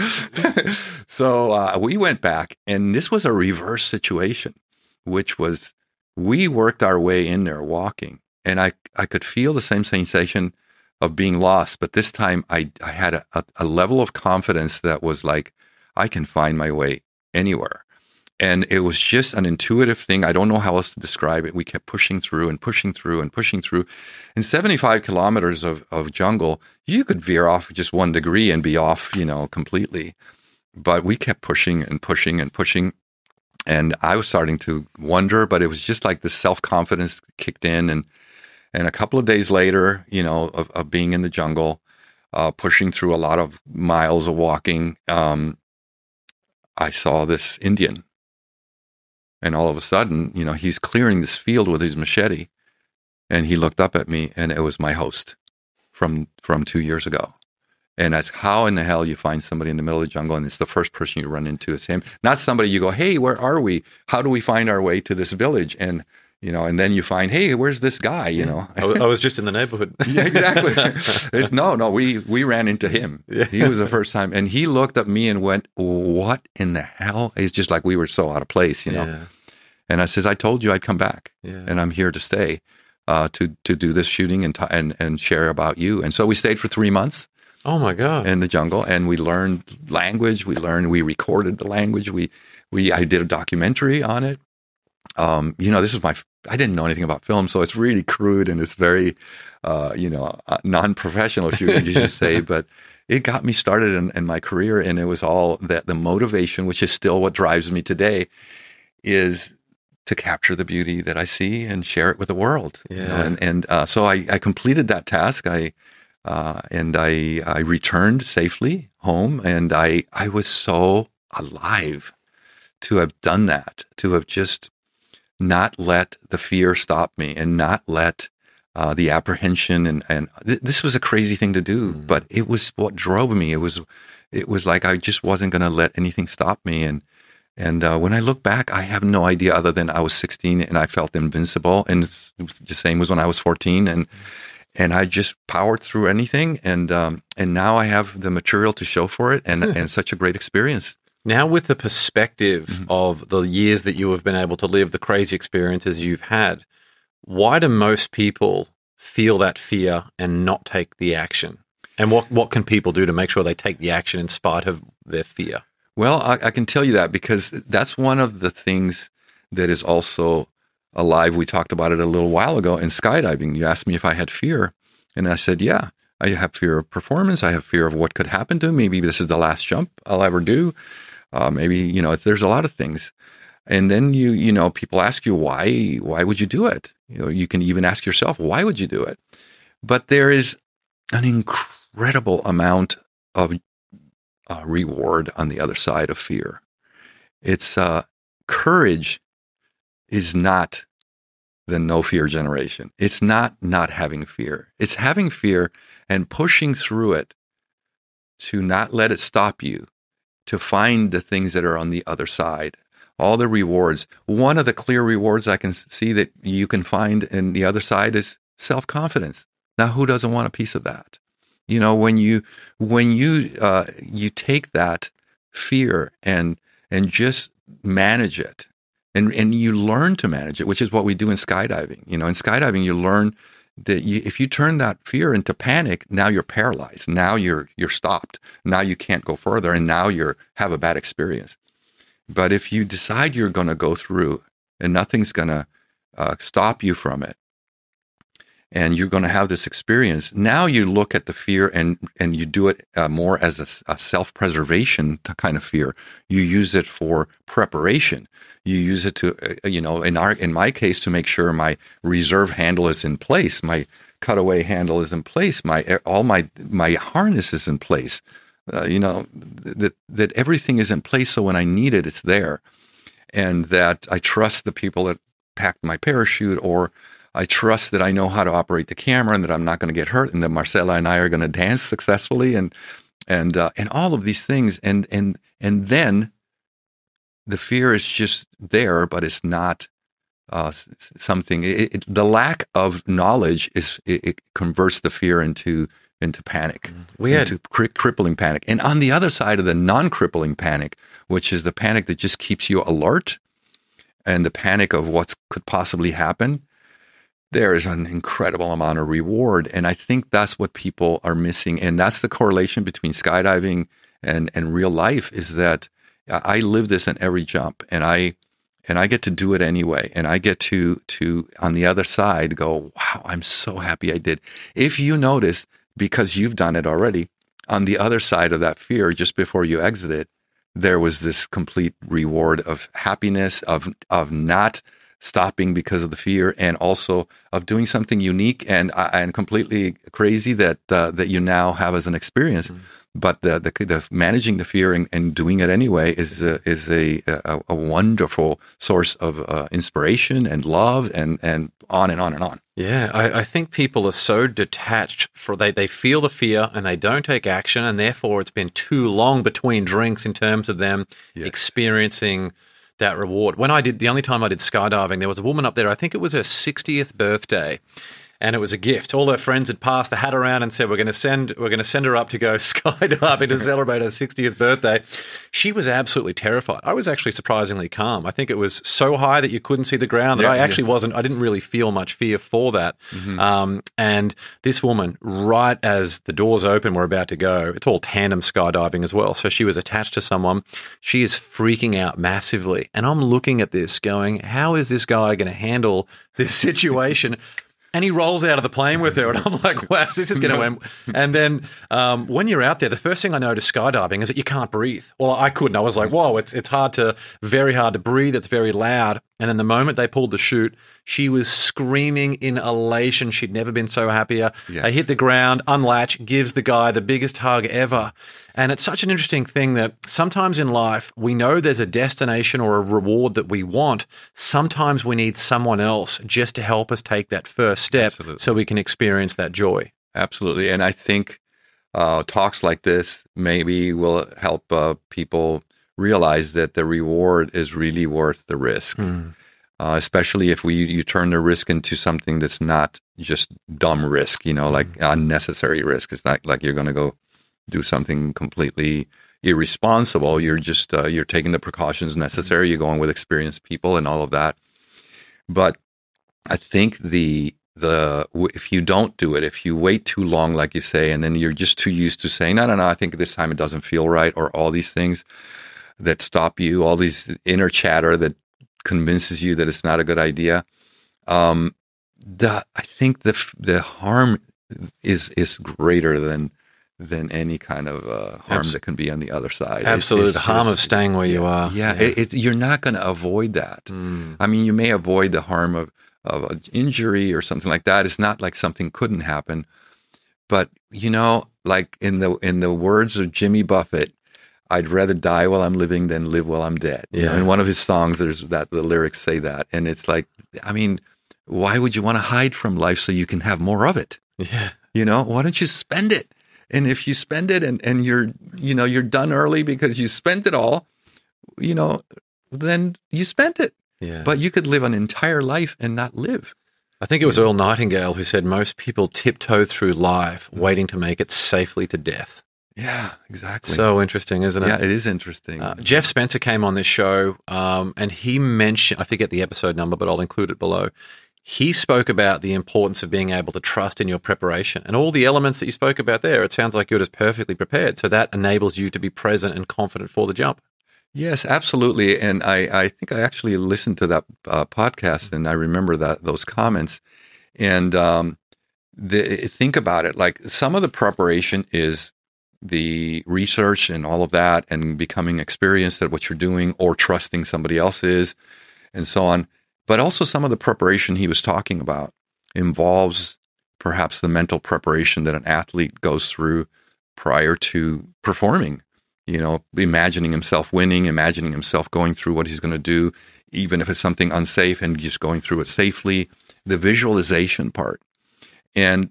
So we went back, and this was a reverse situation, which was we worked our way in there walking, and I could feel the same sensation of being lost, but this time I had a level of confidence that was like, I can find my way anywhere. And it was just an intuitive thing. I don't know how else to describe it. We kept pushing through and pushing through and pushing through. And 75 kilometers of jungle, you could veer off just 1 degree and be off, you know, completely. But we kept pushing and pushing and pushing. And I was starting to wonder, but it was just like the self-confidence kicked in. And a couple of days later, you know, of being in the jungle, pushing through a lot of miles of walking, I saw this Indian. And all of a sudden, you know, he's clearing this field with his machete. And he looked up at me, and it was my host from 2 years ago. And that's how in the hell you find somebody in the middle of the jungle, and it's the first person you run into is him. Not somebody you go, hey, where are we? How do we find our way to this village? And you know, and then you find, hey, where's this guy? You know, I was just in the neighborhood. Yeah, exactly. It's, no, we ran into him. Yeah. He was the first time, and he looked at me and went, "What in the hell?" It's just like we were so out of place, you know. Yeah. And I says, "I told you I'd come back, and I'm here to stay, to do this shooting and share about you." And so we stayed for 3 months. Oh my God! In the jungle, and we learned language. We recorded the language. I did a documentary on it. You know, this is I didn't know anything about film, so it's really crude and it's very, you know, non-professional shooting, you should say, but it got me started in my career, and it was all that the motivation, which is still what drives me today, is to capture the beauty that I see and share it with the world. Yeah. You know? And so I completed that task. I returned safely home, and I was so alive to have done that, to have just not let the fear stop me and not let the apprehension. And this was a crazy thing to do, but it was what drove me. It was like I just wasn't going to let anything stop me. And when I look back, I have no idea other than I was 16 and I felt invincible. And it was the same as when I was 14. And I just powered through anything. And now I have the material to show for it and such a great experience. Now with the perspective of the years that you have been able to live, the crazy experiences you've had, why do most people feel that fear and not take the action? And what can people do to make sure they take the action in spite of their fear? Well, I can tell you that because that's one of the things that is also alive. We talked about it a little while ago in skydiving. You asked me if I had fear, and I said, yeah. I have fear of performance. I have fear of what could happen to me. Maybe this is the last jump I'll ever do. Maybe there's a lot of things. And then you people ask you, why would you do it? You can even ask yourself, why would you do it? But there is an incredible amount of reward on the other side of fear. It's courage is not the no fear generation. It's not having fear. It's having fear and pushing through it to not let it stop you, to find the things that are on the other side, all the rewards. One of the clear rewards I can see that you can find in the other side is self-confidence. Now, who doesn't want a piece of that? You know, when you take that fear and just manage it, and you learn to manage it, which is what we do in skydiving. You know, in skydiving, you learn that if you turn that fear into panic, now you're paralyzed. Now you're stopped. Now you can't go further, and now you have a bad experience. But if you decide you're going to go through, and nothing's going to stop you from it, and you're going to have this experience, now you look at the fear and you do it more as a self-preservation kind of fear. You use it for preparation. You use it to, in my case, to make sure my reserve handle is in place, my cutaway handle is in place, all my harness is in place. That everything is in place, so when I need it, it's there. And that I trust the people that packed my parachute, or I trust that I know how to operate the camera and that I'm not going to get hurt, and that Marcella and I are going to dance successfully, and all of these things. And then the fear is just there, but it's not something. The lack of knowledge it converts the fear into panic, into crippling panic. And on the other side of the non-crippling panic, which is the panic that just keeps you alert, and the panic of what could possibly happen, there is an incredible amount of reward. And I think that's what people are missing. And that's the correlation between skydiving and real life, is that I live this in every jump, and I get to do it anyway. And I get to on the other side go, wow, I'm so happy I did. If you notice, because you've done it already, on the other side of that fear, just before you exit it, there was this complete reward of happiness, of not stopping because of the fear, and also of doing something unique and completely crazy that you now have as an experience. But the managing the fear and doing it anyway is a wonderful source of inspiration and love and on and on and on. Yeah, I think people are so detached. They feel the fear and they don't take action, and therefore it's been too long between drinks in terms of them experiencing that reward. When I did, the only time I did skydiving, there was a woman up there, I think it was her 60th birthday, and it was a gift. All her friends had passed the hat around and said, we're going to send her up to go skydiving to celebrate her 60th birthday. She was absolutely terrified. I was actually surprisingly calm. I think it was so high that you couldn't see the ground that I didn't really feel much fear for that. And this woman, right as the doors open, we're about to go, it's all tandem skydiving as well. So she was attached to someone. She is freaking out massively. And I'm looking at this going, how is this guy going to handle this situation? And he rolls out of the plane with her, and I'm like, wow, this is going to end. And then when you're out there, the first thing I noticed skydiving is that you can't breathe. Well, I couldn't. I was like, whoa, it's very hard to breathe. It's very loud. And then the moment they pulled the chute, she was screaming in elation. She'd never been so happier. Yeah. They hit the ground, unlatch, gives the guy the biggest hug ever. And it's such an interesting thing that sometimes in life, we know there's a destination or a reward that we want. Sometimes we need someone else just to help us take that first step. Absolutely. So we can experience that joy. Absolutely. And I think talks like this maybe will help people realize that the reward is really worth the risk, especially if you turn the risk into something that's not just dumb risk, like unnecessary risk. It's not like you're going to go do something completely irresponsible. You're just, you're taking the precautions necessary. You're going with experienced people and all of that. But I think if you don't do it, if you wait too long, like you say, and then you're just too used to saying, no, I think this time it doesn't feel right, or all these things that stop you, all these inner chatter that convinces you that it's not a good idea. I think the harm is greater than any kind of harm that can be on the other side. Absolutely. The harm of staying where you are. Yeah. You're not going to avoid that. I mean, you may avoid the harm of an injury or something like that. It's not like something couldn't happen, but like in the words of Jimmy Buffett, I'd rather die while I'm living than live while I'm dead. Yeah. In one of his songs, there's that, the lyrics say that. And it's like, I mean, why would you want to hide from life so you can have more of it? Yeah. Why don't you spend it? And if you spend it and you're, you're done early because you spent it all, then you spent it. Yeah. But you could live an entire life and not live. I think it was Earl Nightingale who said most people tiptoe through life waiting to make it safely to death. Yeah, exactly. So interesting, isn't it? Yeah, it is interesting. Jeff Spencer came on this show and he mentioned, I forget the episode number, but I'll include it below. He spoke about the importance of being able to trust in your preparation and all the elements that you spoke about there. It sounds like you're just perfectly prepared. So that enables you to be present and confident for the jump. Yes, absolutely. And I think I actually listened to that podcast and I remember those comments. And think about it, like some of the preparation is the research and all of that and becoming experienced at what you're doing or trusting somebody else is and so on. But also some of the preparation he was talking about involves perhaps the mental preparation that an athlete goes through prior to performing. Imagining himself winning, imagining himself going through what he's going to do, even if it's something unsafe and just going through it safely, the visualization part. And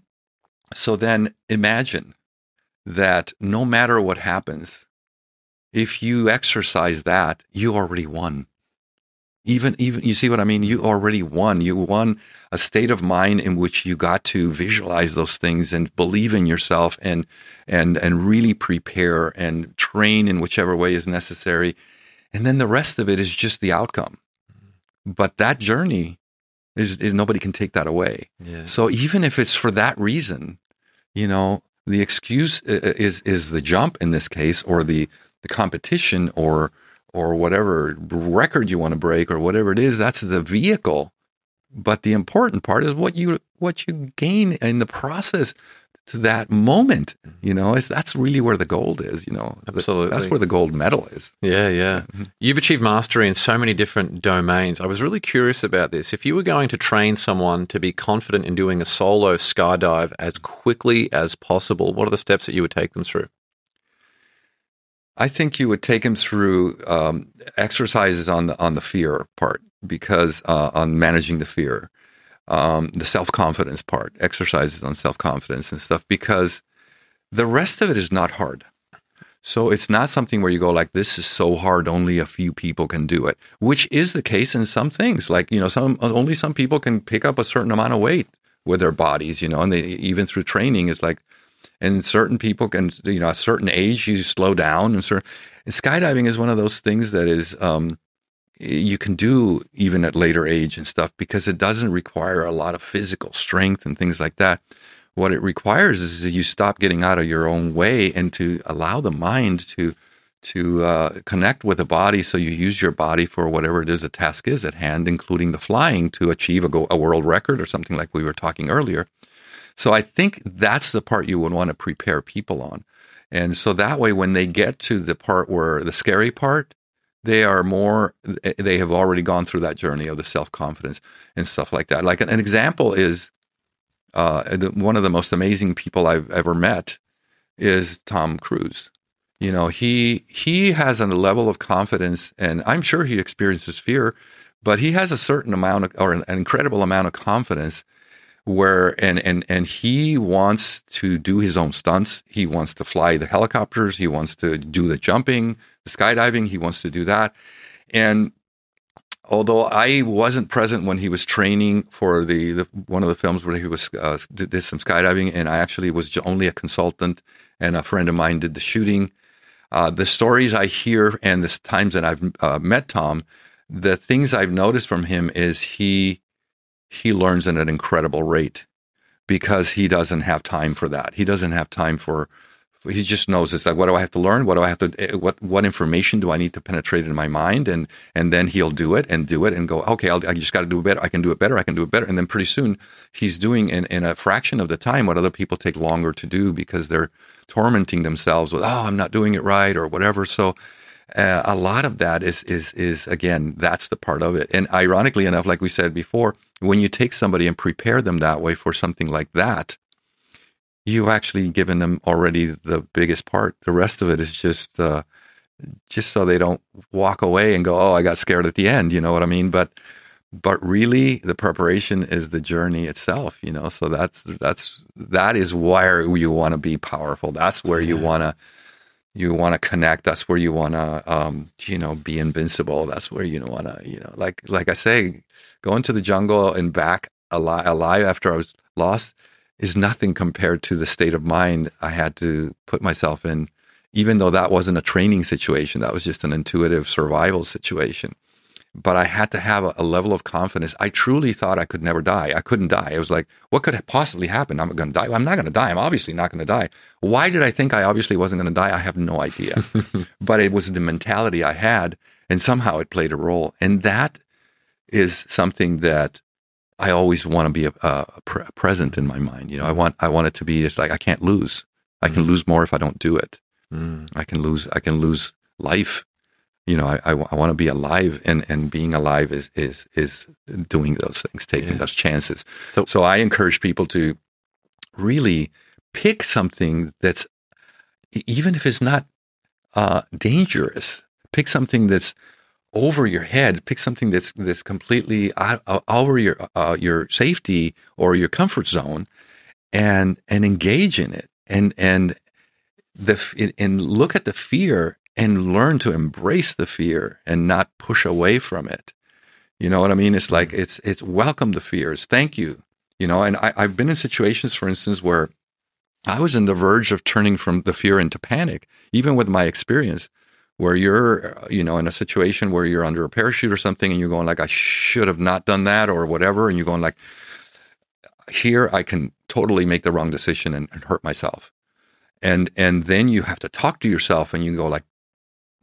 so then imagine that no matter what happens, if you exercise that, you already won. Even you see what I mean? You already won. You won a state of mind in which you got to visualize those things and believe in yourself and really prepare and train in whichever way is necessary. And then the rest of it is just the outcome. But that journey is nobody can take that away. Yeah. So even if it's for that reason, the excuse is the jump in this case, or the competition, or whatever record you want to break or whatever it is, that's the vehicle. But the important part is what you gain in the process to that moment, that's really where the gold is, Absolutely. That's where the gold medal is. Yeah, yeah. You've achieved mastery in so many different domains. I was really curious about this. If you were going to train someone to be confident in doing a solo skydive as quickly as possible, what are the steps that you would take them through? I think you would take him through exercises on the fear part, because on managing the fear, the self-confidence part, exercises on self-confidence and stuff, because the rest of it is not hard. So it's not something where you go like, this is so hard, only a few people can do it, which is the case in some things. Like, only some people can pick up a certain amount of weight with their bodies, and they, even through training, is like, and certain people can, at a certain age, you slow down. And skydiving is one of those things that is, you can do even at later age and stuff, because it doesn't require a lot of physical strength and things like that. What it requires is that you stop getting out of your own way and to allow the mind to connect with the body. So you use your body for whatever it is the task is at hand, including the flying, to achieve a world record or something like we were talking earlier. So I think that's the part you would want to prepare people on. And so that way, when they get to the part where the scary part, they are more, they have already gone through that journey of the self-confidence and stuff like that. Like an example is, one of the most amazing people I've ever met is Tom Cruise. You know, he has a level of confidence, and I'm sure he experiences fear, but he has a certain amount of, or an incredible amount of confidence where, and he wants to do his own stunts. He wants to fly the helicopters. He wants to do the jumping, the skydiving. He wants to do that. And although I wasn't present when he was training for the one of the films where he was did some skydiving, and I actually was only a consultant, and a friend of mine did the shooting. The stories I hear and the times that I've met Tom, the things I've noticed from him is he learns at an incredible rate because he doesn't have time for that. He doesn't have time for. He just knows it's like, what do I have to learn? What do I have to, what information do I need to penetrate in my mind? And then he'll do it and go, okay, I just got to do it better. I can do it better. I can do it better. And then pretty soon he's doing in a fraction of the time what other people take longer to do because they're tormenting themselves with, oh, I'm not doing it right or whatever. So a lot of that is again, that's the part of it. And ironically enough, like we said before, when you take somebody and prepare them that way for something like that, you've actually given them already the biggest part. The rest of it is just so they don't walk away and go, oh, I got scared at the end. You know what I mean? But really the preparation is the journey itself, you know? So that is where you want to be powerful. That's where you want to connect. That's where you want to, you know, be invincible. That's where you want to, you know, like I say, go into the jungle and back alive after I was lost is nothing compared to the state of mind I had to put myself in, even though that wasn't a training situation. That was just an intuitive survival situation. But I had to have a level of confidence. I truly thought I could never die. I couldn't die. It was like, what could possibly happen? I'm going to die. I'm not going to die. I'm obviously not going to die. Why did I think I obviously wasn't going to die? I have no idea. But it was the mentality I had, and somehow it played a role. And that is something that I always want to be present in my mind. You know, I want it to be just like, I can't lose. I can lose more if I don't do it. I can lose life. You know, I want to be alive, and being alive is doing those things, taking those chances. So I encourage people to really pick something that's, even if it's not dangerous, pick something that's over your head, pick something that's completely over your safety or your comfort zone, and engage in it, and look at the fear and learn to embrace the fear and not push away from it. You know what I mean? It's like, it's welcome the fears. Thank you. You know, and I've been in situations, for instance, where I was on the verge of turning from the fear into panic, even with my experience, where you're, you know, in a situation where you're under a parachute or something, and you're going like, I should have not done that or whatever. And you're going like, here, I can totally make the wrong decision and hurt myself. And then you have to talk to yourself, and you go like,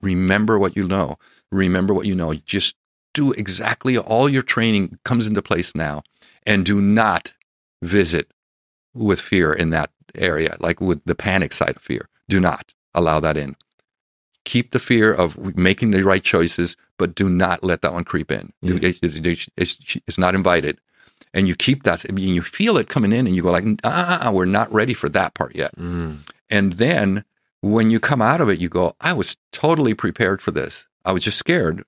remember what you know. Remember what you know. Just do exactly, all your training comes into place now, and do not visit with fear in that area, like with the panic side of fear. Do not allow that in. Keep the fear of making the right choices, but do not let that one creep in. It's not invited. And you keep that, I mean, you feel it coming in, and you go like, we're not ready for that part yet. And then when you come out of it, you go, I was totally prepared for this. I was just scared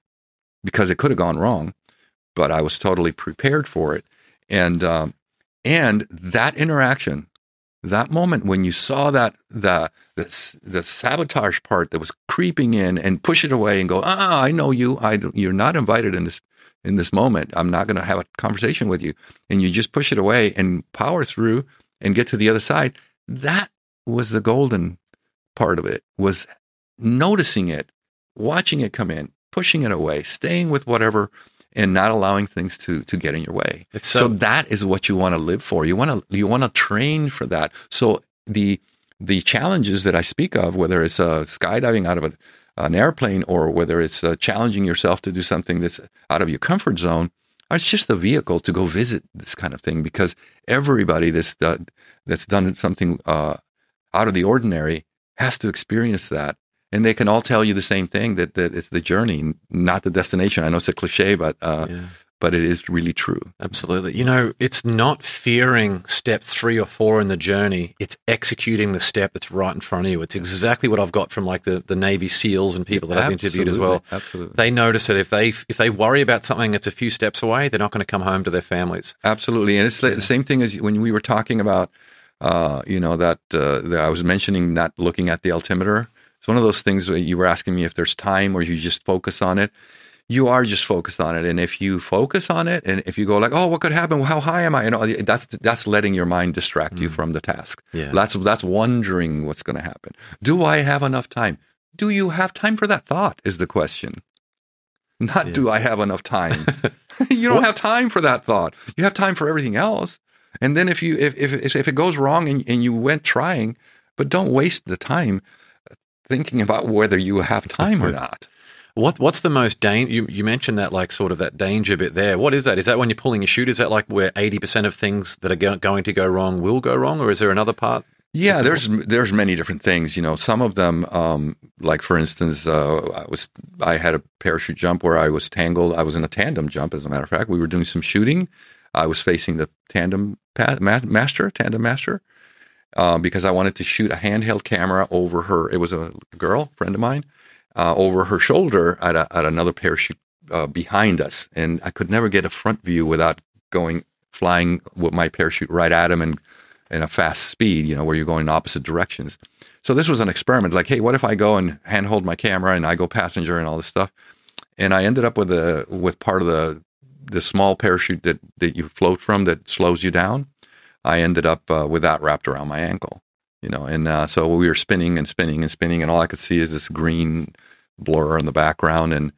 because it could have gone wrong, but I was totally prepared for it. And that interaction, that moment when you saw that the sabotage part that was creeping in, and push it away and go, I know you. You're not invited in this moment. I'm not going to have a conversation with you. And you just push it away and power through and get to the other side. That was the golden part of it, was noticing it, watching it come in, pushing it away, staying with whatever, and not allowing things to get in your way. So that is what you want to live for. You want to train for that. So the challenges that I speak of, whether it's skydiving out of an airplane, or whether it's challenging yourself to do something that's out of your comfort zone, it's just the vehicle to go visit this kind of thing, because everybody that's done something out of the ordinary has to experience that. And they can all tell you the same thing, that it's the journey, not the destination. I know it's a cliche, but it is really true. Absolutely. You know, it's not fearing step 3 or 4 in the journey. It's executing the step that's right in front of you. It's exactly what I've got from like the Navy SEALs and people that I've interviewed as well. Absolutely. They notice that if they worry about something that's a few steps away, they're not going to come home to their families. Absolutely. And it's the same thing as when we were talking about, that I was mentioning not looking at the altimeter. It's one of those things where you were asking me if there's time or you just focus on it. You are just focused on it. And if you focus on it and if you go like, oh, what could happen? How high am I? You know, that's letting your mind distract you from the task. Yeah. That's wondering what's going to happen. Do I have enough time? Do you have time for that thought is the question. Not do I have enough time? You don't have time for that thought. You have time for everything else. And then if it goes wrong and you went trying, but don't waste the time thinking about whether you have time or not. What's the most danger? You mentioned that like sort of that danger bit there. What is that? Is that when you're pulling your chute? Is that like where 80% of things that are going to go wrong will go wrong, or is there another part? Yeah, there's many different things. You know, some of them, like for instance, I had a parachute jump where I was tangled. I was in a tandem jump, as a matter of fact. We were doing some shooting. I was facing the tandem master. Because I wanted to shoot a handheld camera over her. It was a girl, friend of mine, over her shoulder at another parachute behind us. And I could never get a front view without flying with my parachute right at him and in a fast speed, you know, where you're going in opposite directions. So this was an experiment. Like, hey, what if I go and handhold my camera and I go passenger and all this stuff? And I ended up with part of the small parachute that you float from that slows you down. I ended up with that wrapped around my ankle, you know, and so we were spinning and spinning and spinning, and all I could see is this green blur in the background, and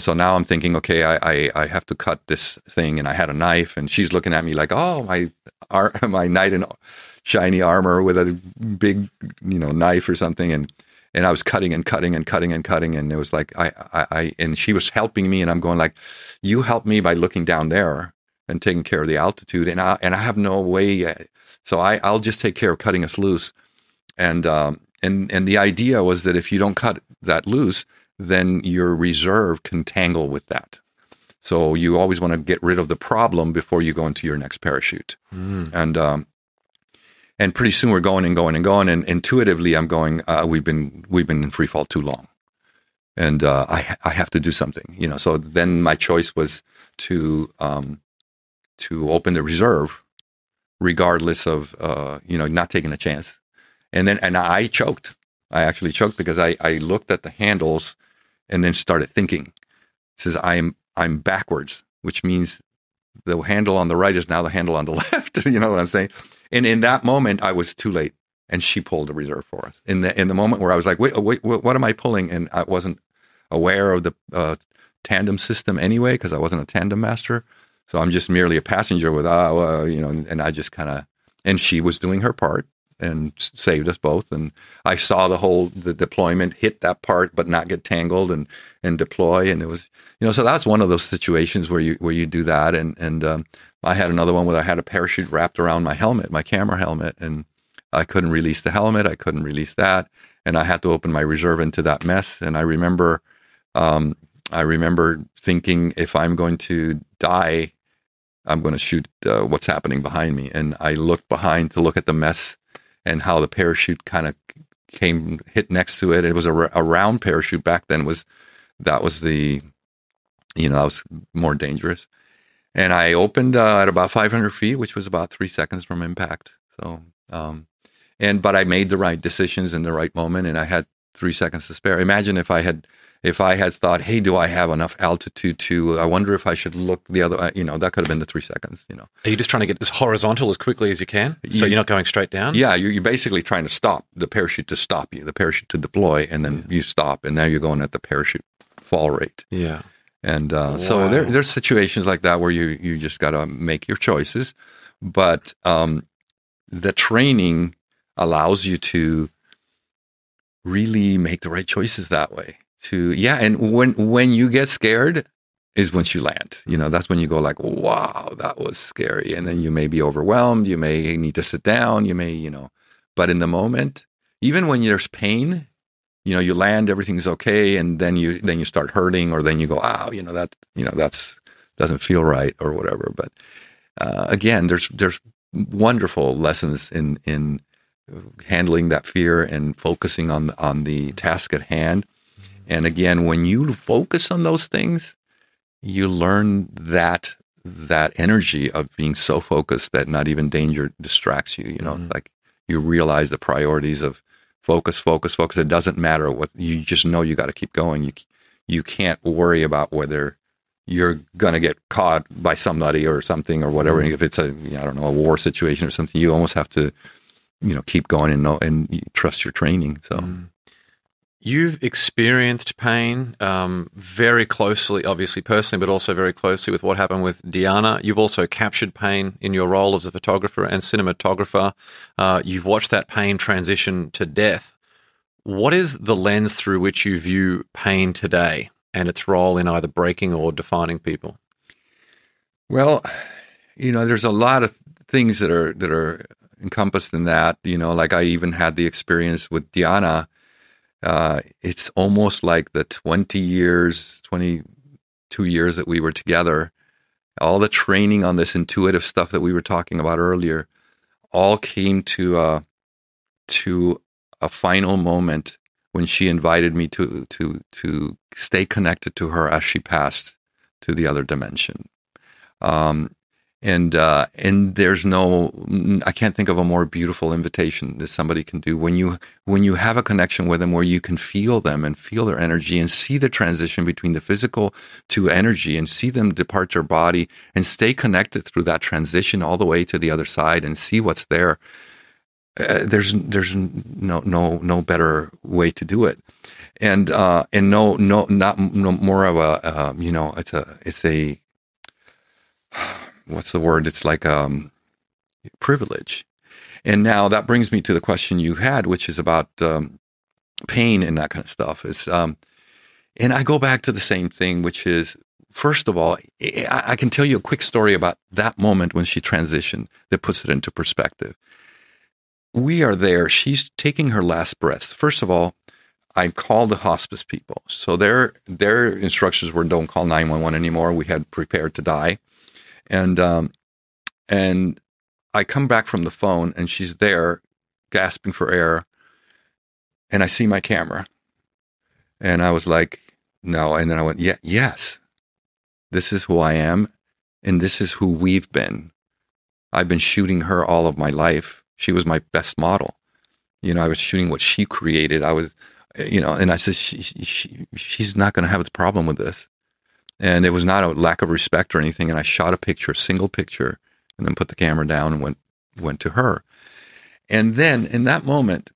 so now I'm thinking, okay, I have to cut this thing, and I had a knife, and she's looking at me like, oh, my knight in shiny armor with a big, you know, knife or something, and I was cutting and cutting and cutting and cutting, and it was like and she was helping me, and I'm going like, you help me by looking down there and taking care of the altitude, and I have no way yet. So I'll just take care of cutting us loose. And the idea was that if you don't cut that loose, then your reserve can tangle with that. So you always want to get rid of the problem before you go into your next parachute. Mm. And pretty soon we're going and going and going, and intuitively I'm going, we've been in free fall too long. And I have to do something, you know. So then my choice was to open the reserve, regardless of, not taking a chance. And I choked. I actually choked because I looked at the handles and then started thinking. It says, I'm backwards, which means the handle on the right is now the handle on the left. You know what I'm saying? And in that moment, I was too late. And she pulled the reserve for us. In the moment where I was like, wait, what am I pulling? And I wasn't aware of the tandem system anyway, because I wasn't a tandem master. So I'm just merely a passenger and I just kind of, and she was doing her part and saved us both. And I saw the deployment hit that part, but not get tangled and deploy. And it was, you know, so that's one of those situations where you do that. And I had another one where I had a parachute wrapped around my helmet, my camera helmet, and I couldn't release the helmet. I couldn't release that. And I had to open my reserve into that mess. And I remember thinking, if I'm going to die, I'm going to shoot what's happening behind me. And I looked behind to look at the mess and how the parachute kind of hit next to it. It was a round parachute back then. That was more dangerous. And I opened at about 500 feet, which was about 3 seconds from impact. So, but I made the right decisions in the right moment, and I had 3 seconds to spare. Imagine if I had thought, hey, do I have enough altitude I wonder if I should look the other way, you know, that could have been the 3 seconds, you know. Are you just trying to get as horizontal as quickly as you can? So you're not going straight down? Yeah, you're basically trying to stop the parachute to stop you, the parachute to deploy, and then you stop, and now you're going at the parachute fall rate. Yeah. And so there's situations like that where you just got to make your choices. But the training allows you to really make the right choices that way. And when you get scared is once you land, you know, that's when you go like, wow, that was scary. And then you may be overwhelmed. You may need to sit down. You may, you know, but in the moment, even when there's pain, you know, you land, everything's okay, and then you start hurting, or then you go, oh, that's doesn't feel right or whatever. But again, there's wonderful lessons in handling that fear and focusing on the task at hand. And again, when you focus on those things, you learn that energy of being so focused that not even danger distracts you. Like you realize the priorities of focus. It doesn't matter what, you just know you got to keep going. You can't worry about whether you're going to get caught by somebody or something or whatever. Mm-hmm. If it's a war situation or something, you almost have to, keep going and trust your training. So. Mm-hmm. You've experienced pain very closely, obviously personally, but also very closely with what happened with Diana. You've also captured pain in your role as a photographer and cinematographer. You've watched that pain transition to death. What is the lens through which you view pain today and its role in either breaking or defining people? Well, there's a lot of things that are encompassed in that. Like I even had the experience with Diana. It's almost like the 22 years that we were together, all the training on this intuitive stuff that we were talking about earlier, all came to a final moment when she invited me to stay connected to her as she passed to the other dimension. And there's I can't think of a more beautiful invitation that somebody can do when you have a connection with them where you can feel them and feel their energy and see the transition between the physical to energy and see them depart their body and stay connected through that transition all the way to the other side and see what's there. There's no better way to do it, and not more of a it's a. What's the word? It's like privilege. And now that brings me to the question you had, which is about pain and that kind of stuff. It's and I go back to the same thing, which is, first of all, I can tell you a quick story about that moment when she transitioned that puts it into perspective. We are there. She's taking her last breath. First of all, I called the hospice people. So their instructions were don't call 911 anymore. We had prepared to die. And I come back from the phone and she's there gasping for air and I see my camera and I was like, no. And then I went, yes, this is who I am. And this is who we've been. I've been shooting her all of my life. She was my best model. I was shooting what she created. I was, and I said, she's not going to have a problem with this. And it was not a lack of respect or anything. And I shot a single picture, and then put the camera down and went to her. And then in that moment,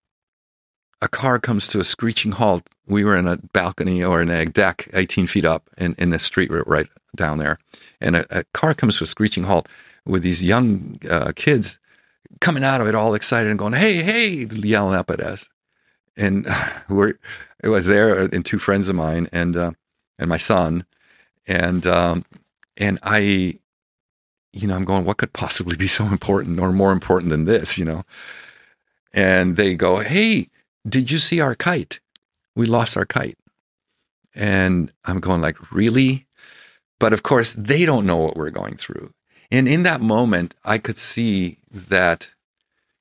a car comes to a screeching halt. We were in a balcony or in a deck 18 feet up in the street right down there. And a car comes to a screeching halt with these young kids coming out of it all excited and going, hey, hey, yelling up at us. And it was there and two friends of mine and my son. And I, I'm going, what could possibly be so important or more important than this, And they go, hey, did you see our kite? We lost our kite. And I'm going like, really? But of course, they don't know what we're going through. And in that moment, I could see that,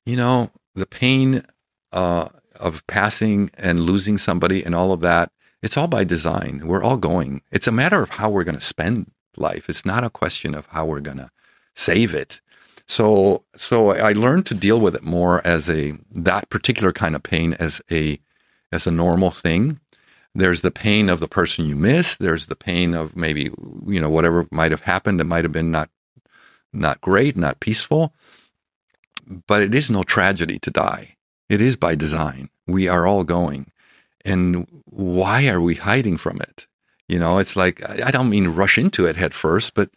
the pain of passing and losing somebody and all of that, it's all by design. We're all going. It's a matter of how we're going to spend life. It's not a question of how we're going to save it. So I learned to deal with it more as that particular kind of pain as a normal thing. There's the pain of the person you miss. There's the pain of maybe, whatever might have happened that might have been not great, not peaceful. But it is no tragedy to die. It is by design. We are all going. And why are we hiding from it? It's like, I don't mean rush into it head first, but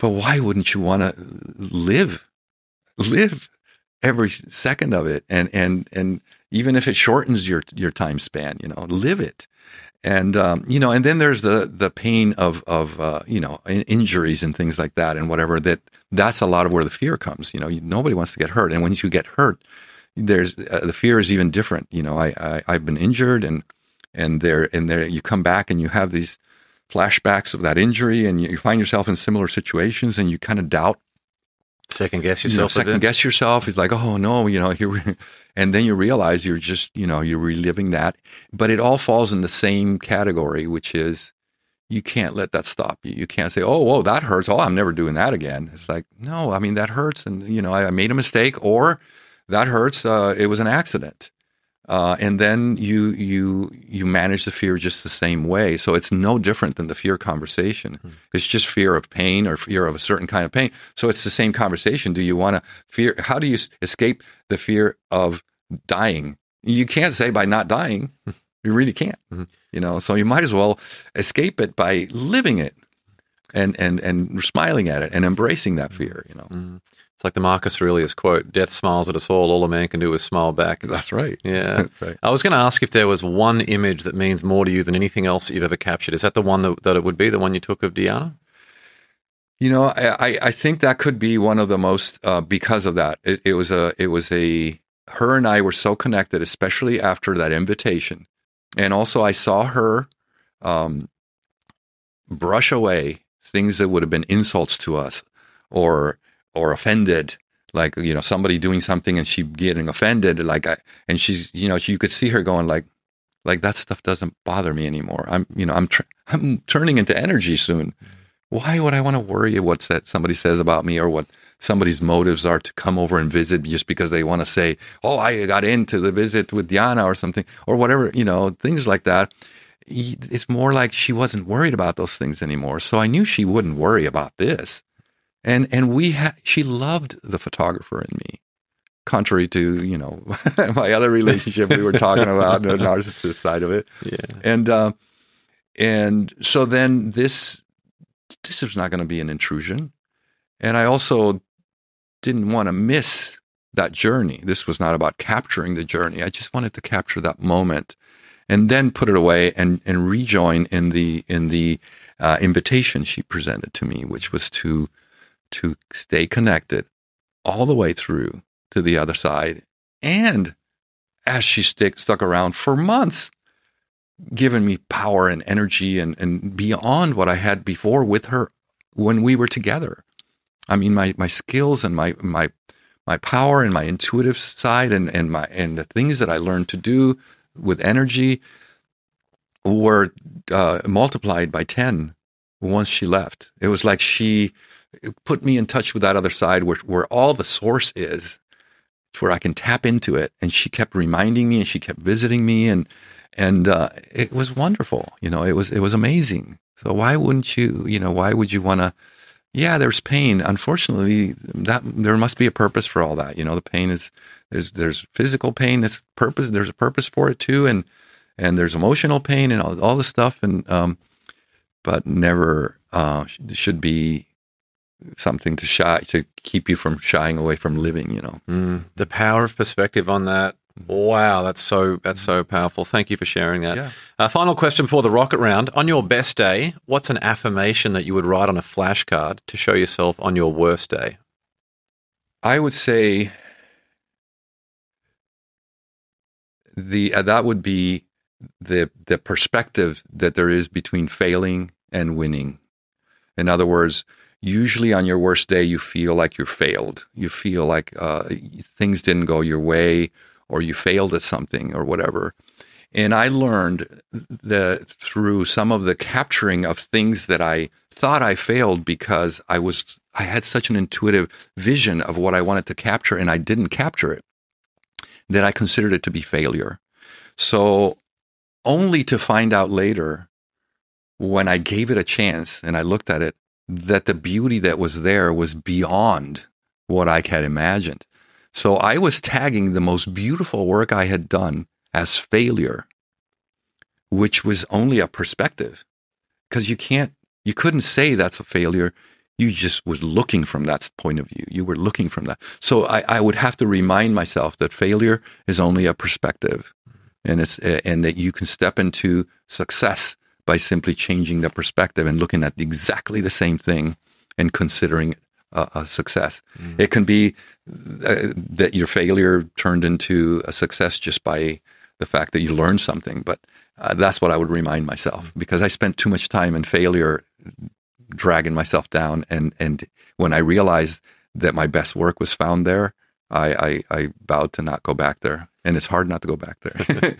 why wouldn't you want to live every second of it? And even if it shortens your time span, live it. And, and then there's the pain of injuries and things like that and whatever, that's a lot of where the fear comes. Nobody wants to get hurt. And once you get hurt, there's the fear is even different. You know, I've been injured, and there you come back and you have these flashbacks of that injury, and you find yourself in similar situations, and you kind of doubt, second guess yourself. It's like, oh no, you know, here, and then you realize you're just, you know, you're reliving that, but it all falls in the same category, which is you can't let that stop you. You can't say, oh, whoa, that hurts. Oh, I'm never doing that again. It's like, no, I mean, that hurts, and you know, I made a mistake, or that hurts. It was an accident. And then you manage the fear just the same way. So it's no different than the fear conversation. Mm. It's just fear of pain or fear of a certain kind of pain. So it's the same conversation. Do you want to fear? How do you escape the fear of dying? You can't say by not dying. You really can't. Mm-hmm. You know, so you might as well escape it by living it and smiling at it and embracing that fear, you know. Mm. It's like the Marcus Aurelius quote, death smiles at us all a man can do is smile back. That's right. Yeah. That's right. I was going to ask if there was one image that means more to you than anything else you've ever captured. Is that the one that it would be, the one you took of Diana? You know, I think that could be one of the most, because of that. It was her and I were so connected, especially after that invitation. And also I saw her brush away things that would have been insults to us or offended, like, you know, somebody doing something and she getting offended, and she's, you know, you could see her going like that stuff doesn't bother me anymore. I'm turning into energy soon. Why would I want to worry what's that somebody says about me or what somebody's motives are to come over and visit just because they want to say, oh, I got into the visit with Diana or something or whatever, you know, things like that. It's more like she wasn't worried about those things anymore. So I knew she wouldn't worry about this. And she loved the photographer in me, contrary to, you know, my other relationship we were talking about, the narcissist side of it. Yeah. And so then this is not going to be an intrusion. And I also didn't want to miss that journey. This was not about capturing the journey. I just wanted to capture that moment and then put it away and rejoin in the invitation she presented to me, which was to stay connected all the way through to the other side. And as she stuck around for months, giving me power and energy and beyond what I had before with her when we were together. I mean, my skills and my power and my intuitive side and the things that I learned to do with energy were multiplied by 10 once she left. It was like it put me in touch with that other side where all the source is, where I can tap into it. And she kept reminding me and she kept visiting me and it was wonderful. You know, it was amazing. So why would you want to, yeah, there's pain. Unfortunately, there must be a purpose for all that. You know, the pain is, there's physical pain, that's purpose. There's a purpose for it too. And there's emotional pain and all this stuff. And, but never, should be something to keep you from shying away from living, you know. Mm. The power of perspective on that. Wow, that's so powerful. Thank you for sharing that. Yeah. Final question for the rocket round. On your best day, what's an affirmation that you would write on a flashcard to show yourself on your worst day? I would say that would be the perspective that there is between failing and winning. In other words, usually on your worst day, you feel like you failed. You feel like things didn't go your way or you failed at something or whatever. And I learned that through some of the capturing of things that I thought I failed because I had such an intuitive vision of what I wanted to capture and I didn't capture it, that I considered it to be failure. So only to find out later when I gave it a chance and I looked at it, that the beauty that was there was beyond what I had imagined. So I was tagging the most beautiful work I had done as failure, which was only a perspective, because you couldn't say that's a failure. You just was looking from that point of view. You were looking from that. So I would have to remind myself that failure is only a perspective, and that you can step into success by simply changing the perspective and looking at exactly the same thing and considering a success. Mm. It can be that your failure turned into a success just by the fact that you learned something. But that's what I would remind myself, because I spent too much time in failure dragging myself down. And when I realized that my best work was found there, I vowed to not go back there. And it's hard not to go back there.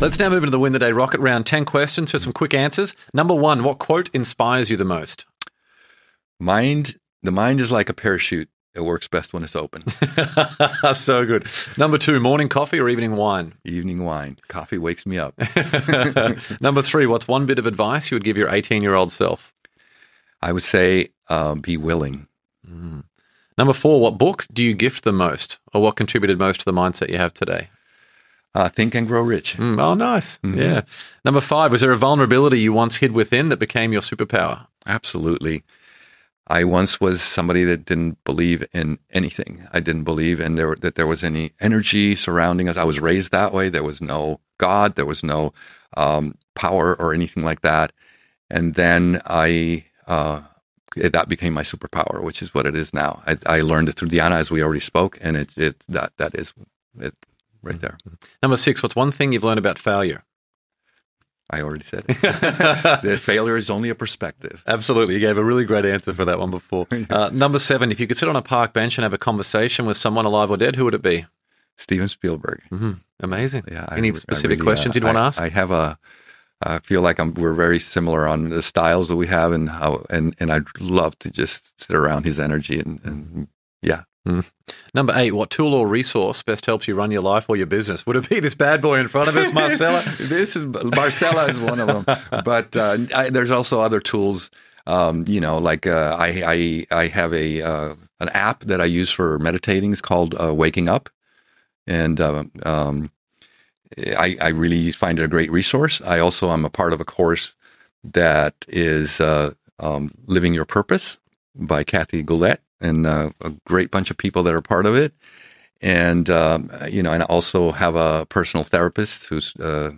Let's now move into the Win the Day Rocket Round. 10 questions for some quick answers. Number one, what quote inspires you the most? The mind is like a parachute. It works best when it's open. So good. Number two, morning coffee or evening wine? Evening wine. Coffee wakes me up. Number three, what's one bit of advice you would give your 18-year-old self? I would say be willing. Mm. Number four, what book do you gift the most, or what contributed most to the mindset you have today? Think and Grow Rich. Mm. Oh, nice. Mm-hmm. Yeah. Number five, was there a vulnerability you once hid within that became your superpower? Absolutely. I once was somebody that didn't believe in anything. I didn't believe in that there was any energy surrounding us. I was raised that way. There was no God. There was no power or anything like that. And then that became my superpower, which is what it is now. I learned it through Diana, as we already spoke, and that is it. Right there. Number six, what's one thing you've learned about failure? I already said it. That failure is only a perspective. Absolutely. You gave a really great answer for that one before. Number seven, if you could sit on a park bench and have a conversation with someone alive or dead, who would it be? Steven Spielberg. Mm-hmm. Amazing. Yeah, any specific questions you'd want to ask? I feel like we're very similar on the styles that we have, and how, and I'd love to just sit around his energy and yeah. Mm. Number eight, what tool or resource best helps you run your life or your business? Would it be this bad boy in front of us, Marcella? Marcella is one of them, but there's also other tools. I have an app that I use for meditating. It's called Waking Up, and I really find it a great resource. I also am a part of a course that is Living Your Purpose by Kathy Goulet, and a great bunch of people that are part of it. And, and I also have a personal therapist who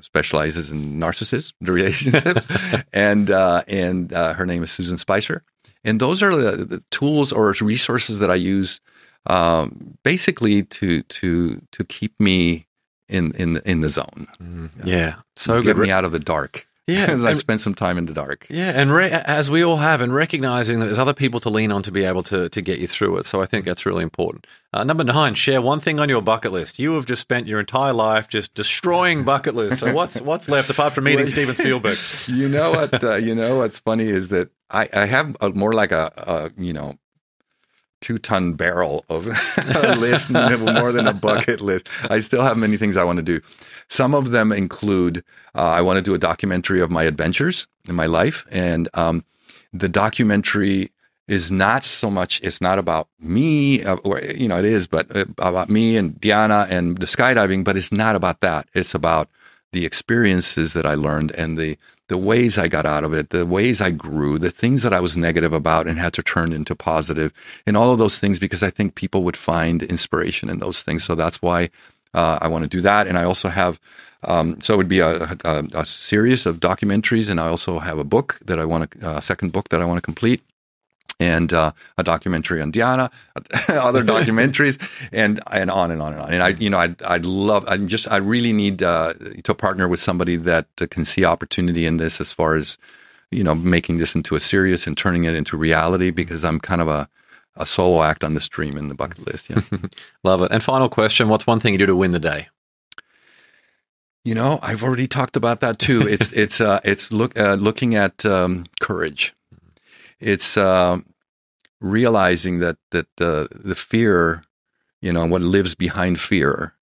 specializes in narcissist relationships. and her name is Susan Spicer. And those are the tools or resources that I use basically to keep me in the zone. Mm. Yeah. So good. Get me out of the dark. Yeah, because I spent some time in the dark. Yeah, and as we all have, and recognizing that there's other people to lean on to be able to get you through it. So I think that's really important. Number nine, share one thing on your bucket list. You have just spent your entire life just destroying bucket lists. So what's left apart from meeting Steven Spielberg? You know what? You know what's funny is that I have more like a 2-ton barrel of a list, more than a bucket list. I still have many things I want to do. Some of them include, I want to do a documentary of my adventures in my life. And the documentary is it's not about me, it is, but about me and Diana and the skydiving, but it's not about that. It's about the experiences that I learned and the ways I got out of it, the ways I grew, the things that I was negative about and had to turn into positive, and all of those things, because I think people would find inspiration in those things. So that's why I want to do that. And I also have, so it would be a series of documentaries, and I also have a book that I want to, a second book that I want to complete, and a documentary on Diana, other documentaries, and on and on and on. And I really need to partner with somebody that can see opportunity in this, as far as, making this into a serious and turning it into reality, because I'm kind of a solo act on the stream in the bucket list. Yeah. Love it. And final question, what's one thing you do to win the day? I've already talked about that too. It's, looking at courage. It's realizing that the fear, what lives behind fear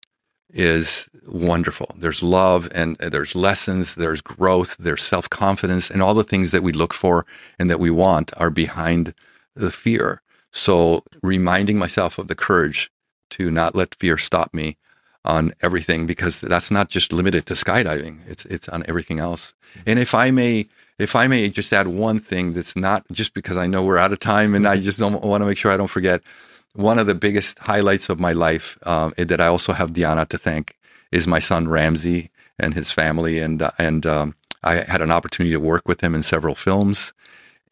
is wonderful. There's love, and there's lessons, there's growth, there's self-confidence, and all the things that we look for and that we want are behind the fear. So reminding myself of the courage to not let fear stop me on everything, because that's not just limited to skydiving. It's on everything else. And if I may just add one thing that's not, just because I know we're out of time and I just don't want to make sure I don't forget, one of the biggest highlights of my life that I also have Diana to thank is my son Ramsey, and his family. And I had an opportunity to work with him in several films.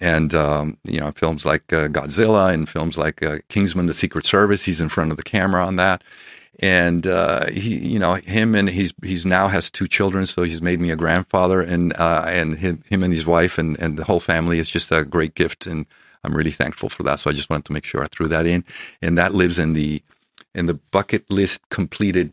And, films like Godzilla and films like Kingsman: The Secret Service. He's in front of the camera on that. And, he's now has two children. So he's made me a grandfather, and him and his wife and the whole family is just a great gift. And I'm really thankful for that. So I just wanted to make sure I threw that in. And that lives in the bucket list completed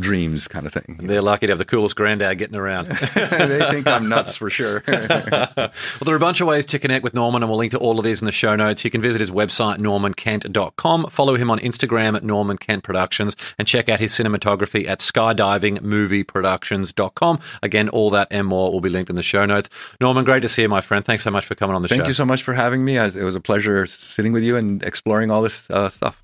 dreams kind of thing. And they're lucky to have the coolest granddad getting around. They think I'm nuts for sure. Well, there are a bunch of ways to connect with Norman, and we'll link to all of these in the show notes. You can visit his website, normankent.com. Follow him on Instagram at Norman Kent Productions, and check out his cinematography at skydivingmovieproductions.com. Again, all that and more will be linked in the show notes. Norman, great to see you, my friend. Thanks so much for coming on the show. Thank you so much for having me. It was a pleasure sitting with you and exploring all this stuff.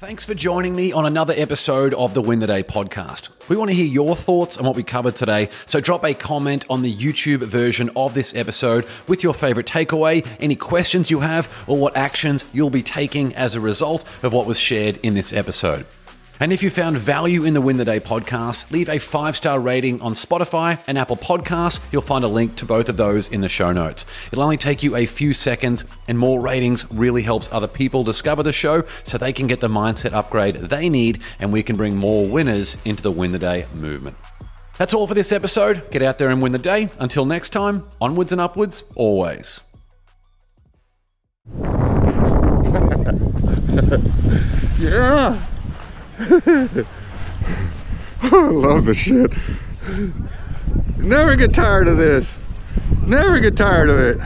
Thanks for joining me on another episode of the Win the Day podcast. We want to hear your thoughts on what we covered today, so drop a comment on the YouTube version of this episode with your favorite takeaway, any questions you have, or what actions you'll be taking as a result of what was shared in this episode. And if you found value in the Win the Day podcast, leave a 5-star rating on Spotify and Apple Podcasts. You'll find a link to both of those in the show notes. It'll only take you a few seconds, and more ratings really helps other people discover the show so they can get the mindset upgrade they need, and we can bring more winners into the Win the Day movement. That's all for this episode. Get out there and win the day. Until next time, onwards and upwards, always. Yeah. I love the shit. Never get tired of this. Never get tired of it.